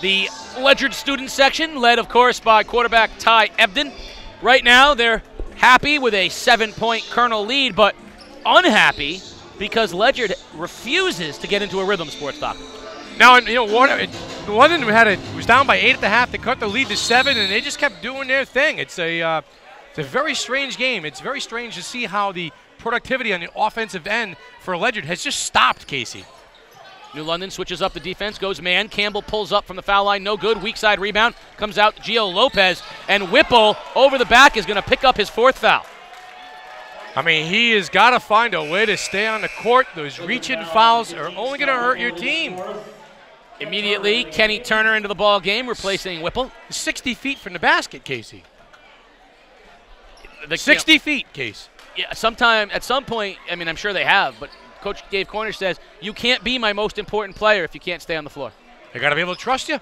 The Ledyard student section, led of course by quarterback Ty Ebden. Right now they're happy with a 7-point Colonel lead, but unhappy because Ledyard refuses to get into a rhythm, sports doc. Now, you know, London was down by 8 at the half. They cut the lead to 7, and they just kept doing their thing. It's a very strange game. It's very strange to see how the productivity on the offensive end for Ledyard has just stopped, Casey. New London switches up the defense, goes man. Campbell pulls up from the foul line, no good. Weak side rebound, comes out Gio Lopez, and Whipple over the back is going to pick up his 4th foul. I mean, he has got to find a way to stay on the court. Those reach-in fouls are only going to hurt your team. Immediately, Kenny Turner into the ball game, replacing Whipple. 60 feet from the basket, Casey. 60 feet, Case. Yeah, sometime, at some point, I mean, I'm sure they have, but Coach Dave Cornish says, you can't be my most important player if you can't stay on the floor. They got to be able to trust you.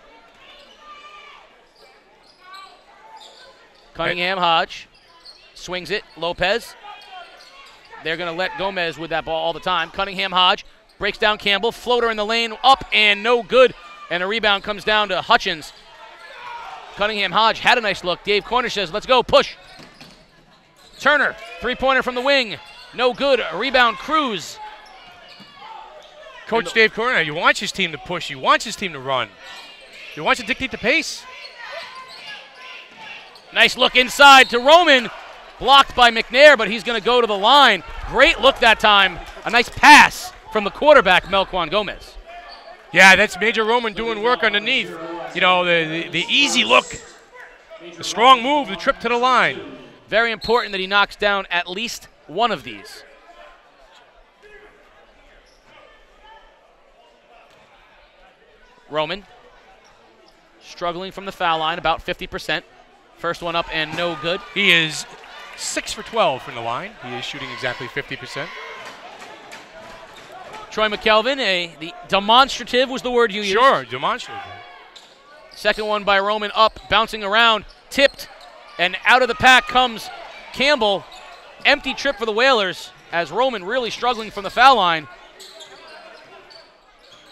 Cunningham Hodge swings it. Lopez. They're going to let Gomez with that ball all the time. Cunningham Hodge breaks down Campbell, floater in the lane, up and no good, and a rebound comes down to Hutchins. Cunningham Hodge had a nice look. Dave Cornish says, let's go, push. Turner, three-pointer from the wing, no good, a rebound Cruze. Coach Dave Cornish, you want his team to push, you want his team to run. You want to dictate the pace. Nice look inside to Roman, blocked by McNair, but he's gonna go to the line. Great look that time, a nice pass from the quarterback, Melquan Gomez. Yeah, that's Major Roman doing work underneath. You know, the easy look, the strong move, the trip to the line. Very important that he knocks down at least one of these. Roman, struggling from the foul line, about 50%. First one up and no good. He is 6 for 12 from the line. He is shooting exactly 50%. Troy McKelvin, the demonstrative was the word you used. Sure, demonstrative. Second one by Roman up, bouncing around, tipped, and out of the pack comes Campbell. Empty trip for the Whalers as Roman really struggling from the foul line.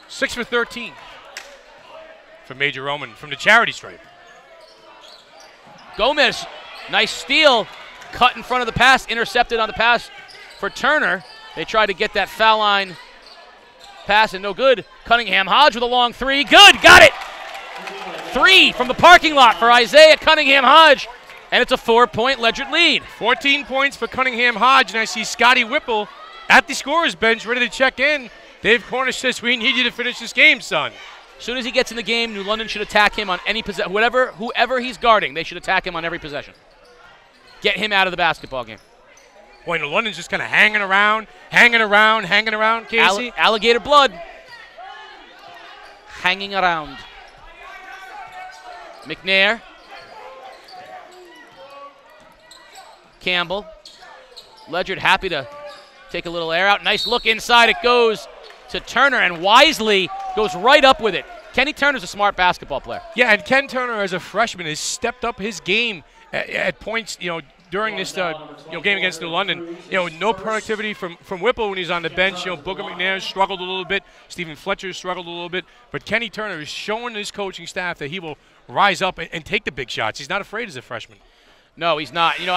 6 for 13 for Major Roman from the charity stripe. Gomez, nice steal, cut in front of the pass, intercepted on the pass for Turner. They try to get that foul line pass and no good. Cunningham Hodge with a long three, good, got it! 3 from the parking lot for Isaiah Cunningham Hodge, and it's a 4-point Ledyard lead. 14 points for Cunningham Hodge, and I see Scotty Whipple at the scorer's bench ready to check in. Dave Cornish says, we need you to finish this game, son. As soon as he gets in the game, New London should attack him on any possession. Whoever he's guarding, they should attack him on every possession. Get him out of the basketball game. Boy, New London's just kind of hanging around, Casey. Alligator blood. Hanging around. McNair. Campbell. Ledyard happy to take a little air out. Nice look inside. It goes to Turner, and wisely goes right up with it. Kenny Turner's a smart basketball player. Yeah, and Ken Turner, as a freshman, has stepped up his game at points, you know, during this game against New London. You know, no productivity from Whipple when he's on the bench. You know, Booker McNair struggled a little bit. Stephen Fletcher struggled a little bit. But Kenny Turner is showing his coaching staff that he will rise up and take the big shots. He's not afraid as a freshman. No, he's not. You know,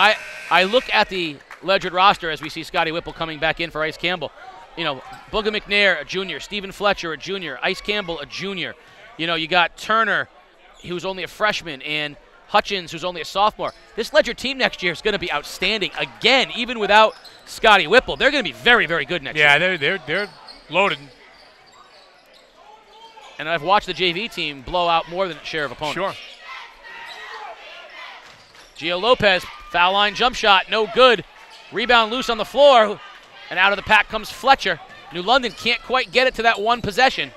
I look at the Ledyard roster as we see Scotty Whipple coming back in for Ice Campbell. You know, Booger McNair, a junior. Stephen Fletcher, a junior. Ice Campbell, a junior. You know, you got Turner, who's only a freshman, and Hutchins, who's only a sophomore. This Ledyard team next year is going to be outstanding again, even without Scotty Whipple. They're going to be very, very good next year. Yeah, they're loaded. And I've watched the JV team blow out more than its share of opponents. Sure. Gio Lopez, foul line jump shot, no good. Rebound loose on the floor. And out of the pack comes Fletcher. New London can't quite get it to that one possession.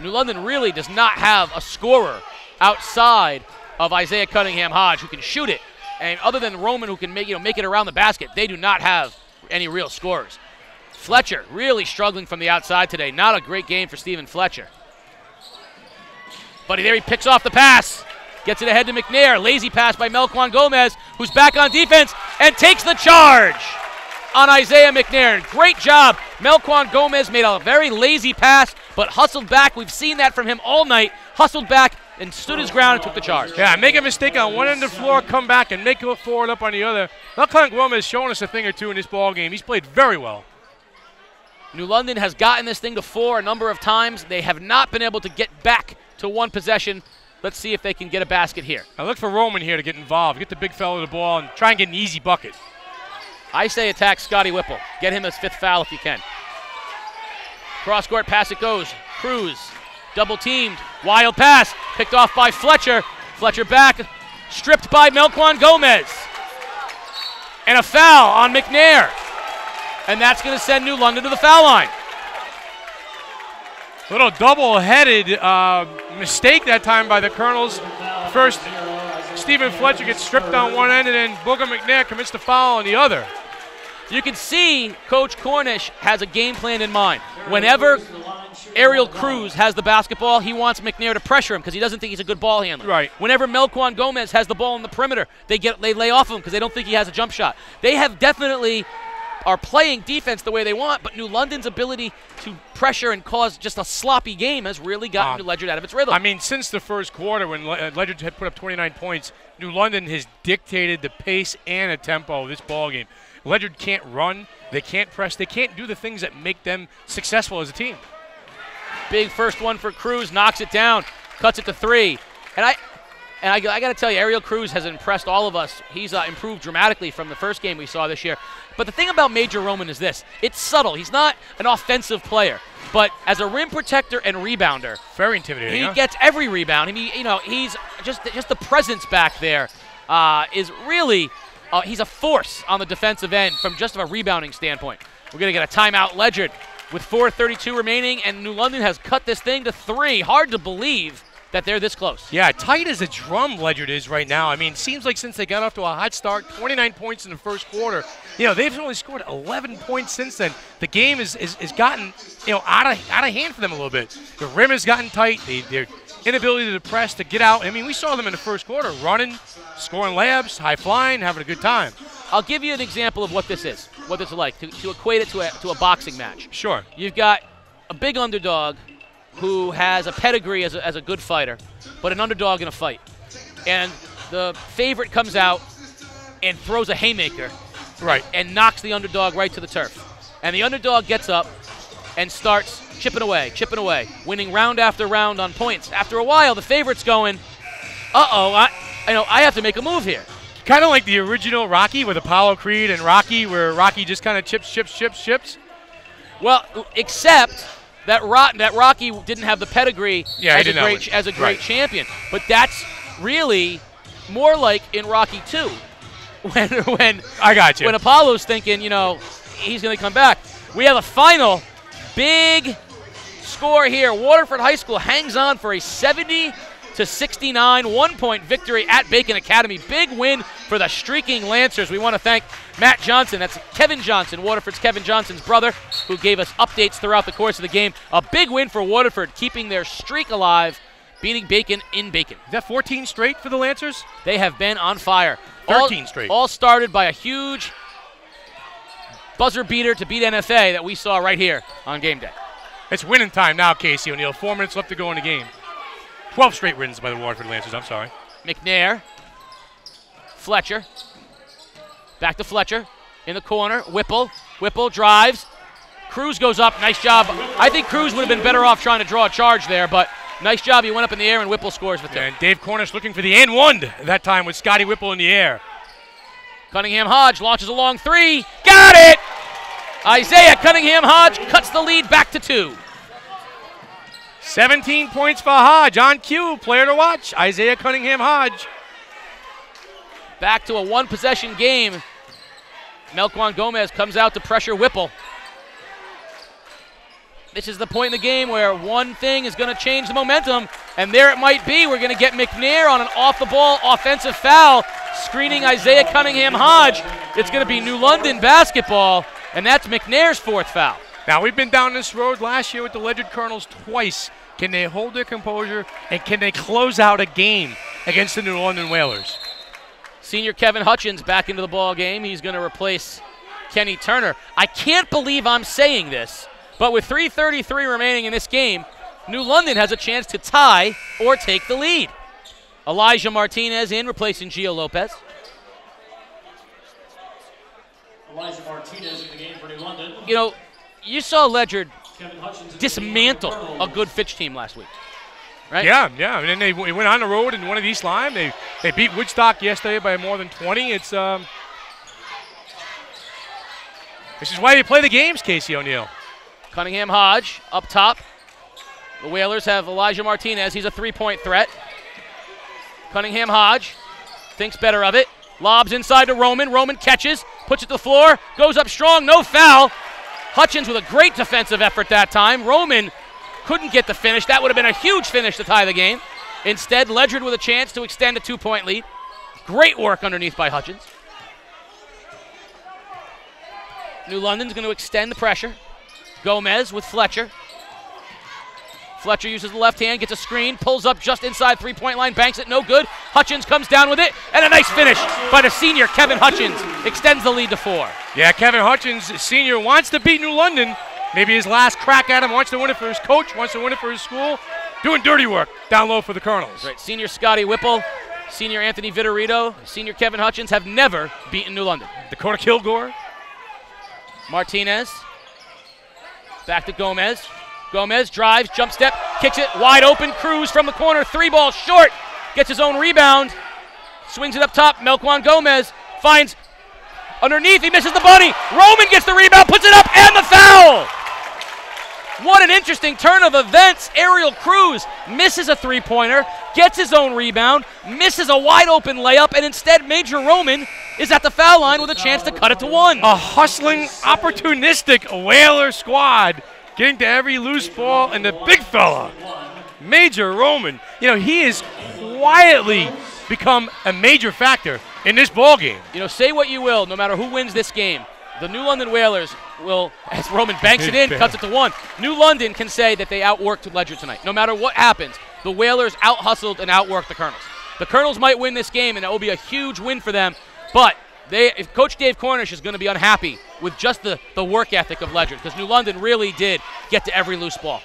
New London really does not have a scorer outside of Isaiah Cunningham Hodge who can shoot it. And other than Roman who can make it around the basket, they do not have any real scorers. Fletcher really struggling from the outside today. Not a great game for Stephen Fletcher. But there he picks off the pass. Gets it ahead to McNair. Lazy pass by Melquan Gomez, who's back on defense and takes the charge on Isaiah McNair. Great job. Melquan Gomez made a very lazy pass, but hustled back. We've seen that from him all night. Hustled back and stood his ground and took the charge. Yeah, make a mistake on one end of the floor, come back, and make it forward up on the other. Melquan Gomez has shown us a thing or two in this ball game. He's played very well. New London has gotten this thing to 4 a number of times. They have not been able to get back to one possession. Let's see if they can get a basket here. I look for Roman here to get involved. Get the big fella the ball and try and get an easy bucket. I say attack Scotty Whipple. Get him his 5th foul if you can. Cross court pass it goes. Cruze, double teamed. Wild pass, picked off by Fletcher. Fletcher back, stripped by Melquan Gomez. And a foul on McNair. And that's gonna send New London to the foul line. Little double-headed mistake that time by the Colonels. First, Stephen Fletcher gets stripped on one end, and then Booger McNair commits the foul on the other. You can see Coach Cornish has a game plan in mind. Whenever Ariel Cruz has the basketball, he wants McNair to pressure him because he doesn't think he's a good ball handler. Right. Whenever Melquan Gomez has the ball in the perimeter, they lay off him because they don't think he has a jump shot. They have definitely are playing defense the way they want, but New London's ability to pressure and cause just a sloppy game has really gotten New Ledyard out of its rhythm. I mean, since the first quarter when Ledyard had put up 29 points, New London has dictated the pace and the tempo of this ballgame. Ledyard can't run, they can't press, they can't do the things that make them successful as a team. Big first one for Cruze, knocks it down, cuts it to three. And I got to tell you, Ariel Cruz has impressed all of us. He's improved dramatically from the first game we saw this year. But the thing about Major Rowan is this. It's subtle. He's not an offensive player. But as a rim protector and rebounder, very intimidating. He gets every rebound. I mean, you know, he's just the presence back there is really he's a force on the defensive end from just a rebounding standpoint. We're going to get a timeout, Ledyard, with 4:32 remaining, and New London has cut this thing to three. Hard to believe that they're this close. Yeah, tight as a drum Ledyard is right now. I mean, seems like since they got off to a hot start, 29 points in the first quarter, you know, they've only scored 11 points since then. The game has gotten, you know, out of hand for them a little bit. The rim has gotten tight. Their inability to press, to get out. I mean, we saw them in the first quarter running, scoring layups, high flying, having a good time. I'll give you an example of what this is, what this is like, to equate it to a boxing match. Sure. You've got a big underdog who has a pedigree as a good fighter, but an underdog in a fight. And the favorite comes out and throws a haymaker, right, and knocks the underdog right to the turf. And the underdog gets up and starts chipping away, winning round after round on points. After a while, the favorite's going, uh-oh, I have to make a move here. Kind of like the original Rocky with Apollo Creed and Rocky, where Rocky just kind of chips. Well, except that Rocky didn't have the pedigree as a great champion. But that's really more like in Rocky II when Apollo's thinking, you know, he's going to come back. We have a final big score here. Waterford High School hangs on for a 70-69 one-point victory at Bacon Academy. Big win for the Streaking Lancers. We want to thank Matt Johnson. That's Kevin Johnson, Waterford's Kevin Johnson's brother, who gave us updates throughout the course of the game. A big win for Waterford, keeping their streak alive, beating Bacon in Bacon. Is that 14 straight for the Lancers? They have been on fire. 13 straight. All started by a huge buzzer beater to beat NFA that we saw right here on game day. It's winning time now, Casey O'Neill. 4 minutes left to go in the game. 12 straight wins by the Waterford Lancers, I'm sorry. McNair, Fletcher, back to Fletcher, in the corner, Whipple drives, Cruze goes up, nice job. I think Cruze would have been better off trying to draw a charge there, but nice job, he went up in the air and Whipple scores with him. And Dave Cornish looking for the and one that time with Scotty Whipple in the air. Cunningham Hodge launches a long three, got it! Isaiah Cunningham Hodge cuts the lead back to two. 17 points for Hodge on cue. Player to watch, Isaiah Cunningham Hodge. Back to a one-possession game. Melquan Gomez comes out to pressure Whipple. This is the point in the game where one thing is going to change the momentum, and there it might be. We're going to get McNair on an off-the-ball offensive foul, screening Isaiah Cunningham Hodge. It's going to be New London basketball, and that's McNair's fourth foul. Now, we've been down this road last year with the Ledyard Colonels twice. Can they hold their composure, and can they close out a game against the New London Whalers? Senior Kevin Hutchins back into the ball game. He's going to replace Kenny Turner. I can't believe I'm saying this, but with 3:33 remaining in this game, New London has a chance to tie or take the lead. Elijah Martinez in, replacing Gio Lopez. Elijah Martinez in the game for New London. You know, you saw Ledyard dismantle a good Fitch team last week, right? Yeah. And then they went on the road and won at East Lyme. They beat Woodstock yesterday by more than 20. It's this is why you play the games, Casey O'Neill. Cunningham Hodge up top. The Whalers have Elijah Martinez. He's a three-point threat. Cunningham Hodge thinks better of it. Lobs inside to Roman. Roman catches, puts it to the floor, goes up strong, no foul. Hutchins with a great defensive effort that time. Roman couldn't get the finish. That would have been a huge finish to tie the game. Instead, Ledyard with a chance to extend a two-point lead. Great work underneath by Hutchins. New London's going to extend the pressure. Gomez with Fletcher. Fletcher uses the left hand, gets a screen, pulls up just inside three-point line, banks it, no good. Hutchins comes down with it, and a nice finish by the senior Kevin Hutchins. Extends the lead to four. Yeah, Kevin Hutchins, senior, wants to beat New London. Maybe his last crack at him. Wants to win it for his coach, wants to win it for his school. Doing dirty work down low for the Colonels. Right. Senior Scotty Whipple, senior Anthony Vitorito, senior Kevin Hutchins have never beaten New London. Dakota Kilgore. Martinez. Back to Gomez. Gomez drives, jump step, kicks it wide open. Cruze from the corner, three ball short. Gets his own rebound. Swings it up top. Melquan Gomez finds underneath. He misses the bunny. Roman gets the rebound, puts it up, and the foul. What an interesting turn of events. Ariel Cruz misses a three-pointer, gets his own rebound, misses a wide-open layup, and instead Major Roman is at the foul line with a chance to cut it to one. A hustling, opportunistic Whaler squad getting to every loose ball, and the big fella, Major Roman, you know, he has quietly become a major factor in this ball game. You know, say what you will, no matter who wins this game, the New London Whalers will, as Roman banks it in, cuts it to one. New London can say that they outworked Ledger tonight. No matter what happens, the Whalers out-hustled and outworked the Colonels. The Colonels might win this game, and it will be a huge win for them, but if Coach Dave Cornish is going to be unhappy with just the work ethic of Ledger, because New London really did get to every loose ball.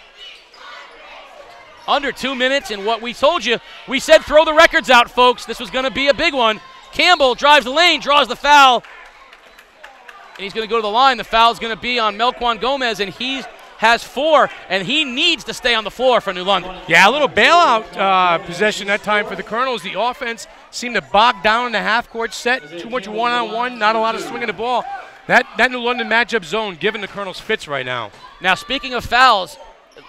Under 2 minutes, and what we told you, we said throw the records out, folks. This was going to be a big one. Campbell drives the lane, draws the foul, and he's going to go to the line. The foul's going to be on Melquan Gomez, and he has four, and he needs to stay on the floor for New London. Yeah, a little bailout possession that time for the Colonels. The offense seemed to bog down in the half-court set. Too much one-on-one, not a lot of swinging the ball. That New London matchup zone giving the Colonels fits right now. Now, speaking of fouls,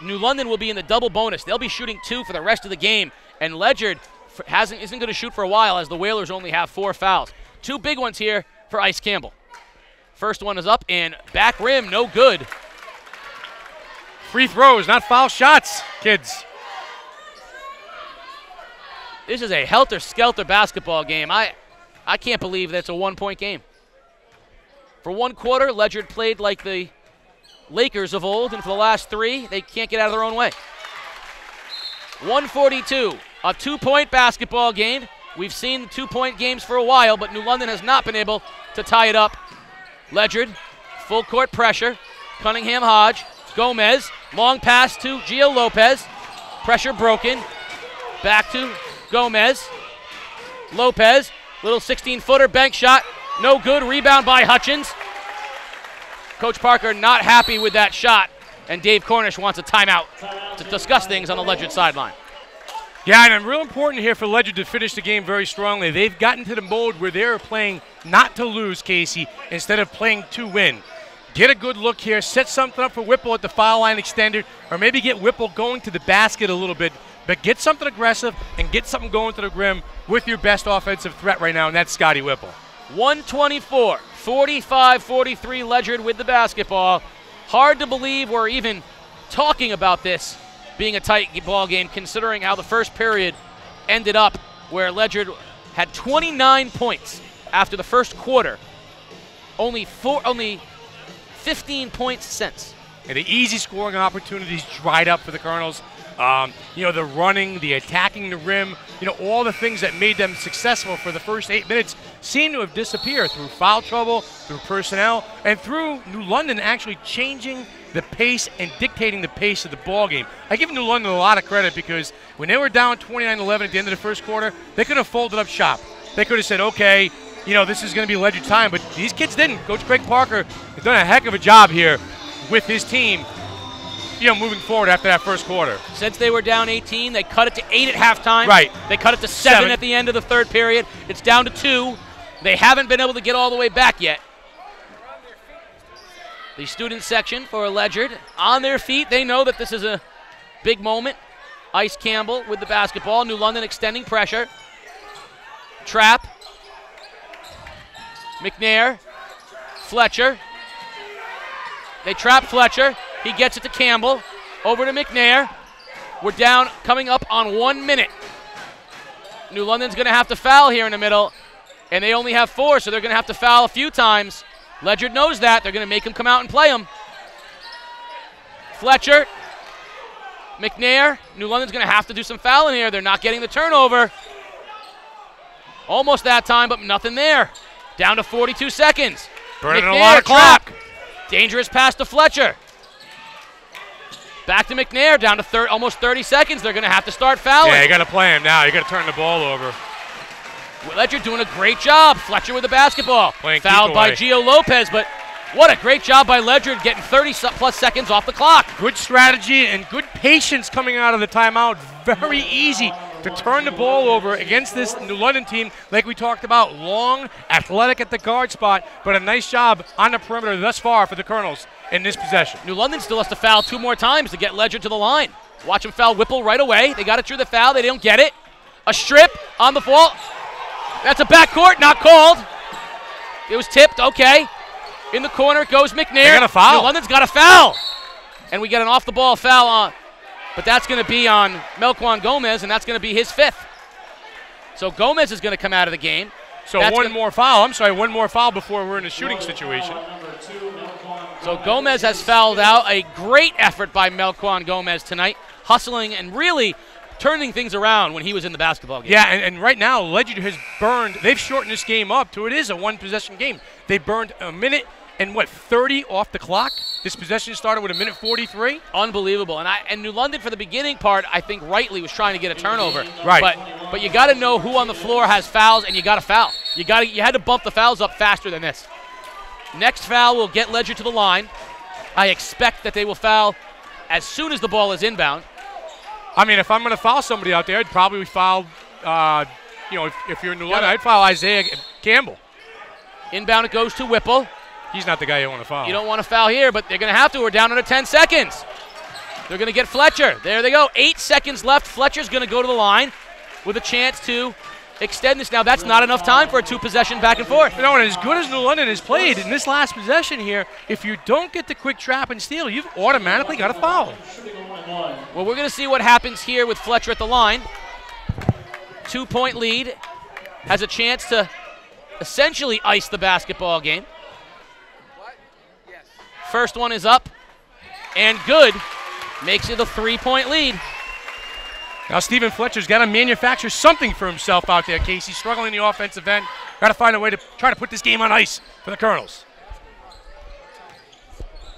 New London will be in the double bonus. They'll be shooting two for the rest of the game, and Ledyard isn't going to shoot for a while, as the Whalers only have four fouls. Two big ones here for Ice Campbell. First one is up and back rim, no good. Free throws, not foul shots, kids. This is a helter-skelter basketball game. I can't believe that's a one-point game. For one quarter, Ledyard played like the Lakers of old, and for the last three, they can't get out of their own way. 142, a two-point basketball game. We've seen two-point games for a while, but New London has not been able to tie it up. Ledyard, full court pressure. Cunningham Hodge, Gomez, long pass to Gio Lopez. Pressure broken. Back to Gomez. Lopez, little 16-footer, bank shot. No good, rebound by Hutchins. Coach Parker not happy with that shot, and Dave Cornish wants a timeout to discuss things on the Ledyard sideline. Yeah, and real important here for Ledyard to finish the game very strongly. They've gotten to the mode where they're playing not to lose, Casey, instead of playing to win. Get a good look here, set something up for Whipple at the foul line extended, or maybe get Whipple going to the basket a little bit, but get something aggressive and get something going to the rim with your best offensive threat right now, and that's Scotty Whipple. 124, 45-43 Ledyard with the basketball. Hard to believe we're even talking about this being a tight ball game, considering how the first period ended up, where Ledyard had 29 points after the first quarter, only 15 points since. And the easy scoring opportunities dried up for the Colonels. You know, the running, the attacking the rim, you know, all the things that made them successful for the first 8 minutes seem to have disappeared through foul trouble, through personnel, and through New London actually changing the pace and dictating the pace of the ball game. I give New London a lot of credit, because when they were down 29-11 at the end of the first quarter, they could have folded up shop. They could have said, okay, you know, this is going to be Ledyard time, but these kids didn't. Coach Craig Parker has done a heck of a job here with his team, you know, moving forward after that first quarter. Since they were down 18, they cut it to 8 at halftime. Right. They cut it to seven at the end of the third period. It's down to 2. They haven't been able to get all the way back yet. The student section for Ledyard on their feet. They know that this is a big moment. Ice Campbell with the basketball. New London extending pressure. Trap. McNair. Fletcher. They trap Fletcher. He gets it to Campbell. Over to McNair. We're down, coming up on 1 minute. New London's going to have to foul here in the middle, and they only have 4, so they're going to have to foul a few times. Ledyard knows that. They're going to make him come out and play him. Fletcher, McNair. New London's going to have to do some fouling here. They're not getting the turnover. Almost that time, but nothing there. Down to 42 seconds. Burning McNair, a lot of clock. Track. Dangerous pass to Fletcher. Back to McNair, down to almost 30 seconds. They're going to have to start fouling. Yeah, you got to play him now. You got to turn the ball over. Fletcher doing a great job. Fletcher with the basketball. Fouled by Gio Lopez, but what a great job by Ledyard getting 30-plus seconds off the clock. Good strategy and good patience coming out of the timeout. Very easy to turn the ball over against this New London team, like we talked about, long, athletic at the guard spot, but a nice job on the perimeter thus far for the Colonels in this possession. New London still has to foul two more times to get Ledyard to the line. Watch him foul Whipple right away. They got it through the foul. They don't get it. A strip on the ball. That's a backcourt, not called. It was tipped, okay. In the corner goes McNair. They got a foul. New London's got a foul. And we get an off-the-ball foul on, but that's going to be on Melquan Gomez, and that's going to be his fifth. So Gomez is going to come out of the game. So that's one more foul. I'm sorry, one more foul before we're in a shooting situation. So Gomez has fouled out. A great effort by Melquan Gomez tonight, hustling and really turning things around when he was in the basketball game. Yeah, and right now, Ledyard has burned. They've shortened this game up to it is a one-possession game. They burned a minute and, what, 30 off the clock? This possession started with a minute 43. Unbelievable. And New London, for the beginning part, I think rightly was trying to get a turnover. Right. But you got to know who on the floor has fouls, and you got to foul. You had to bump the fouls up faster than this. Next foul will get Ledyard to the line. I expect that they will foul as soon as the ball is inbound. I mean, if I'm going to foul somebody out there, I'd probably foul, you know, if you're in New London, I'd foul Isaiah Campbell. Inbound it goes to Whipple. He's not the guy you want to foul. You don't want to foul here, but they're going to have to. We're down under 10 seconds. They're going to get Fletcher. There they go. 8 seconds left. Fletcher's going to go to the line with a chance to extend this. Now, that's not enough time for a two-possession back and forth. You know, and as good as New London has played in this last possession here, if you don't get the quick trap and steal, you've automatically got a foul. Well, we're going to see what happens here with Fletcher at the line. 2-point lead. Has a chance to essentially ice the basketball game. First one is up and good. Makes it a 3-point lead. Now Stephen Fletcher's got to manufacture something for himself out there, Casey. Struggling in the offensive end. Got to find a way to try to put this game on ice for the Colonels.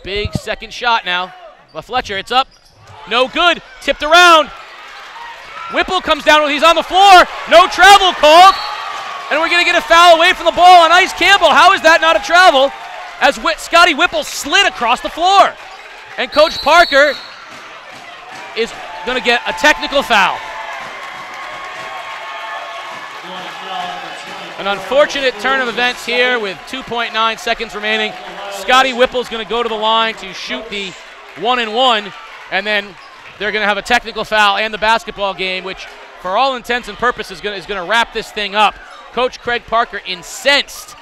Big second shot now. But Fletcher, it's up. No good. Tipped around. Whipple comes down when he's on the floor. No travel called. And we're going to get a foul away from the ball on Ice Campbell. How is that not a travel? As Scotty Whipple slid across the floor. And Coach Parker is going to get a technical foul. An unfortunate turn of events here with 2.9 seconds remaining. Scotty Whipple's going to go to the line to shoot the 1-and-1, and then they're going to have a technical foul and the basketball game, which for all intents and purposes is going to wrap this thing up. Coach Craig Parker incensed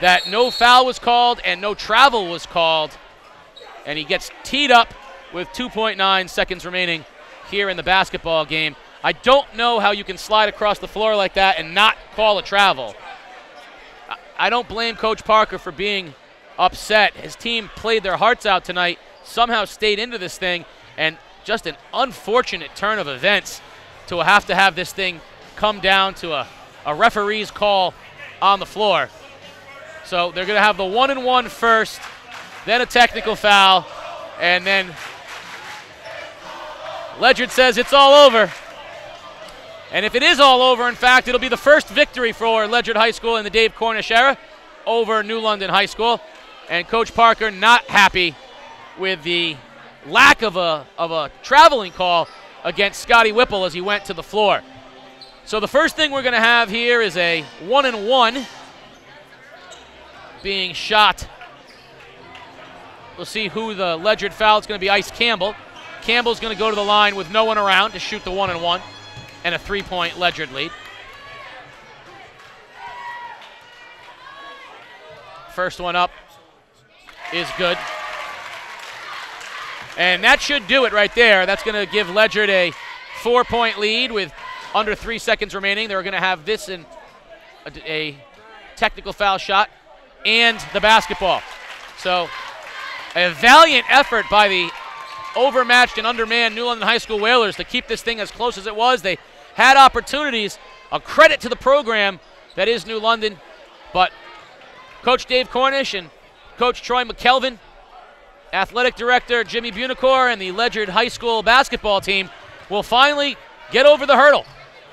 that no foul was called and no travel was called, and he gets teed up with 2.9 seconds remaining here in the basketball game. I don't know how you can slide across the floor like that and not call a travel. I don't blame Coach Parker for being upset. His team played their hearts out tonight, somehow stayed into this thing, and just an unfortunate turn of events to have this thing come down to a referee's call on the floor. So they're going to have the 1-and-1 first, then a technical foul, and then Ledyard says it's all over. And if it is all over, in fact, it'll be the first victory for Ledyard High School in the Dave Cornish era over New London High School. And Coach Parker not happy with the lack of a traveling call against Scotty Whipple as he went to the floor. So the first thing we're going to have here is a 1-and-1 being shot. We'll see who the Ledyard foul. It's going to be Ice Campbell. Campbell's going to go to the line with no one around to shoot the 1-and-1 and a 3-point Ledyard lead. First one up is good. And that should do it right there. That's going to give Ledyard a 4-point lead with under 3 seconds remaining. They're going to have this in a technical foul shot and the basketball. So a valiant effort by the overmatched and undermanned New London High School Whalers to keep this thing as close as it was. They had opportunities, a credit to the program that is New London, but Coach Dave Cornish and Coach Troy McKelvin, Athletic Director Jimmy Bunicor, and the Ledyard High School basketball team will finally get over the hurdle.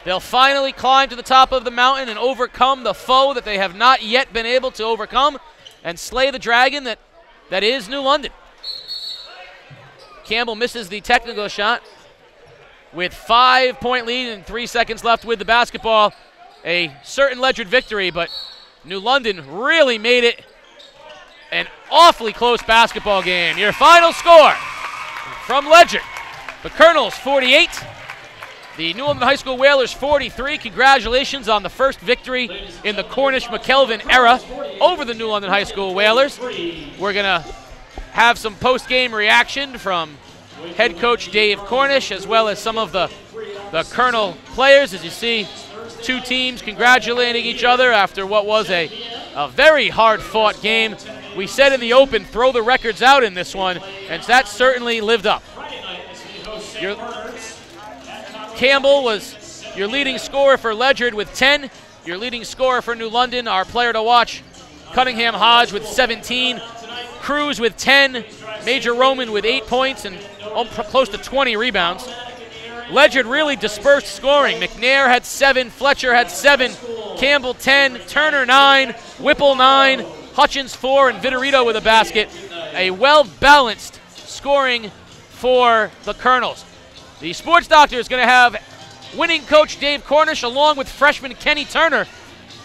They'll finally climb to the top of the mountain and overcome the foe that they have not yet been able to overcome and slay the dragon that is New London. Campbell misses the technical shot with 5-point lead and 3 seconds left with the basketball. A certain Ledyard victory, but New London really made it an awfully close basketball game. Your final score from Ledyard: the Colonels 48, the New London High School Whalers 43. Congratulations on the first victory in the Cornish-McKelvin era over the New London High School Whalers. We're gonna have some post-game reaction from head coach Dave Cornish, as well as some of the Colonel players, as you see two teams congratulating each other after what was a very hard-fought game. We said in the open, throw the records out in this one, and that certainly lived up. Campbell was your leading scorer for Ledyard with 10. Your leading scorer for New London, our player to watch, Cunningham Hodge with 17, Cruze with 10, Major Rowan with 8 points, and close to 20 rebounds. Ledyard really dispersed scoring. McNair had 7, Fletcher had 7, Campbell 10, Turner 9, Whipple 9, Hutchins 4, and Vitorito with a basket. A well-balanced scoring for the Colonels. The sports doctor is going to have winning coach Dave Cornish along with freshman Kenny Turner,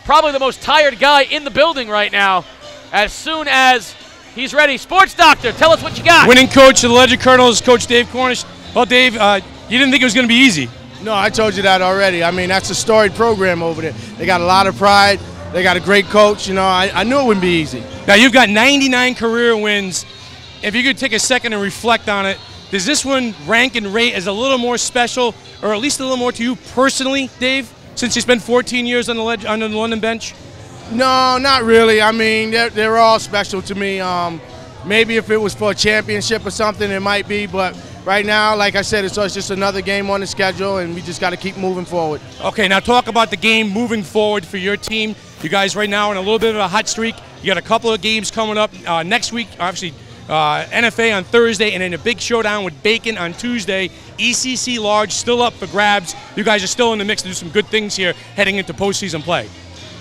probably the most tired guy in the building right now, as soon as he's ready. Sports doctor, tell us what you got. Winning coach of the Ledyard Colonels, Coach Dave Cornish. Well, Dave, you didn't think it was going to be easy. No, I told you that already. I mean, that's a storied program over there. They got a lot of pride. They got a great coach. You know, I knew it wouldn't be easy. Now, you've got 99 career wins. If you could take a second and reflect on it, does this one rank and rate as a little more special, or at least a little more to you personally, Dave, since you spent 14 years on the London bench? No, not really. I mean, they're all special to me. Maybe if it was for a championship or something, it might be, but right now, like I said, it's just another game on the schedule, and we just got to keep moving forward. Okay, now talk about the game moving forward for your team. You guys right now are in a little bit of a hot streak. You got a couple of games coming up next week, obviously NFA on Thursday, and then a big showdown with Bacon on Tuesday. ECC large still up for grabs. You guys are still in the mix to do some good things here heading into postseason play.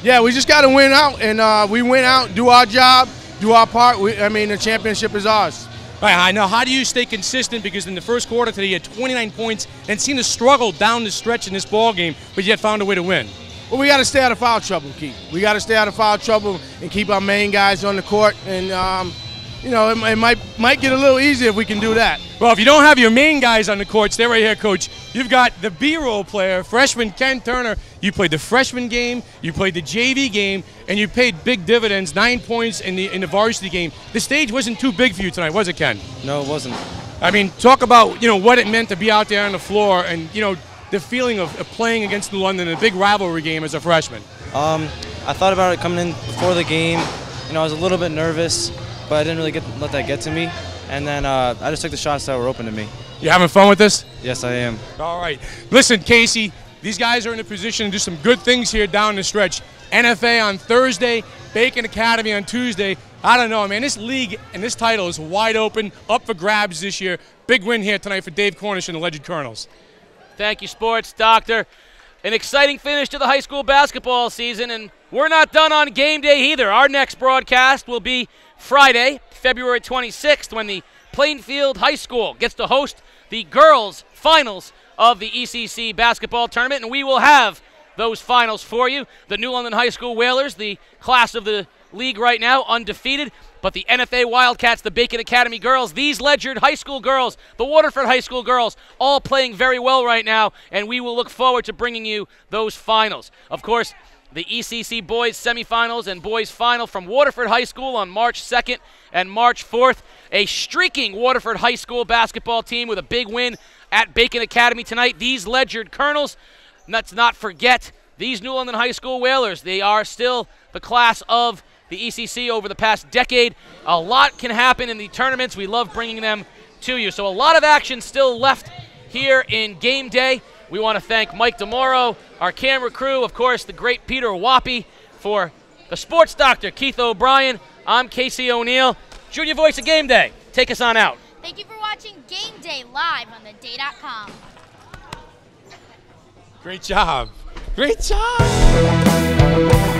Yeah, we just got to win out, and we win out, do our job, do our part. I mean, the championship is ours. All right, now how do you stay consistent? Because in the first quarter today you had 29 points and seemed to struggle down the stretch in this ball game, but yet found a way to win. Well, we got to stay out of foul trouble, Keith. We got to stay out of foul trouble and keep our main guys on the court. And you know, it might get a little easier if we can do that. Well, if you don't have your main guys on the court, stay right here, Coach. You've got the B-roll player, freshman Ken Turner. You played the freshman game, you played the JV game, and you paid big dividends, 9 points in the varsity game. The stage wasn't too big for you tonight, was it, Ken? No, it wasn't. I mean, talk about, you know, what it meant to be out there on the floor and, you know, the feeling of playing against New London in a big rivalry game as a freshman. I thought about it coming in before the game. You know, I was a little bit nervous, but I didn't really let that get to me. And then I just took the shots that were open to me. You having fun with this? Yes, I am. All right. Listen, Casey, these guys are in a position to do some good things here down the stretch. NFA on Thursday, Bacon Academy on Tuesday. I don't know, man. This league and this title is wide open, up for grabs this year. Big win here tonight for Dave Cornish and the Ledyard Colonels. Thank you, sports doctor. An exciting finish to the high school basketball season, and we're not done on game day either. Our next broadcast will be Friday, February 26th, when the Plainfield High School gets to host the girls' finals of the ECC basketball tournament, and we will have those finals for you. The New London High School Whalers, the class of the league right now, undefeated, but the NFA Wildcats, the Bacon Academy girls, these Ledyard High School girls, the Waterford High School girls, all playing very well right now, and we will look forward to bringing you those finals. Of course, the ECC boys semifinals and boys final from Waterford High School on March 2nd and March 4th. A streaking Waterford High School basketball team with a big win at Bacon Academy tonight. These Ledyard Colonels, let's not forget, these New London High School Whalers, they are still the class of the ECC over the past decade. A lot can happen in the tournaments. We love bringing them to you. So a lot of action still left here in game day. We want to thank Mike DeMauro, our camera crew, of course, the great Peter Wappy for For sports doctor Keith O'Brien, I'm Casey O'Neill. Junior Voice of Game Day, take us on out. Thank you for watching Game Day live on TheDay.com. Great job. Great job.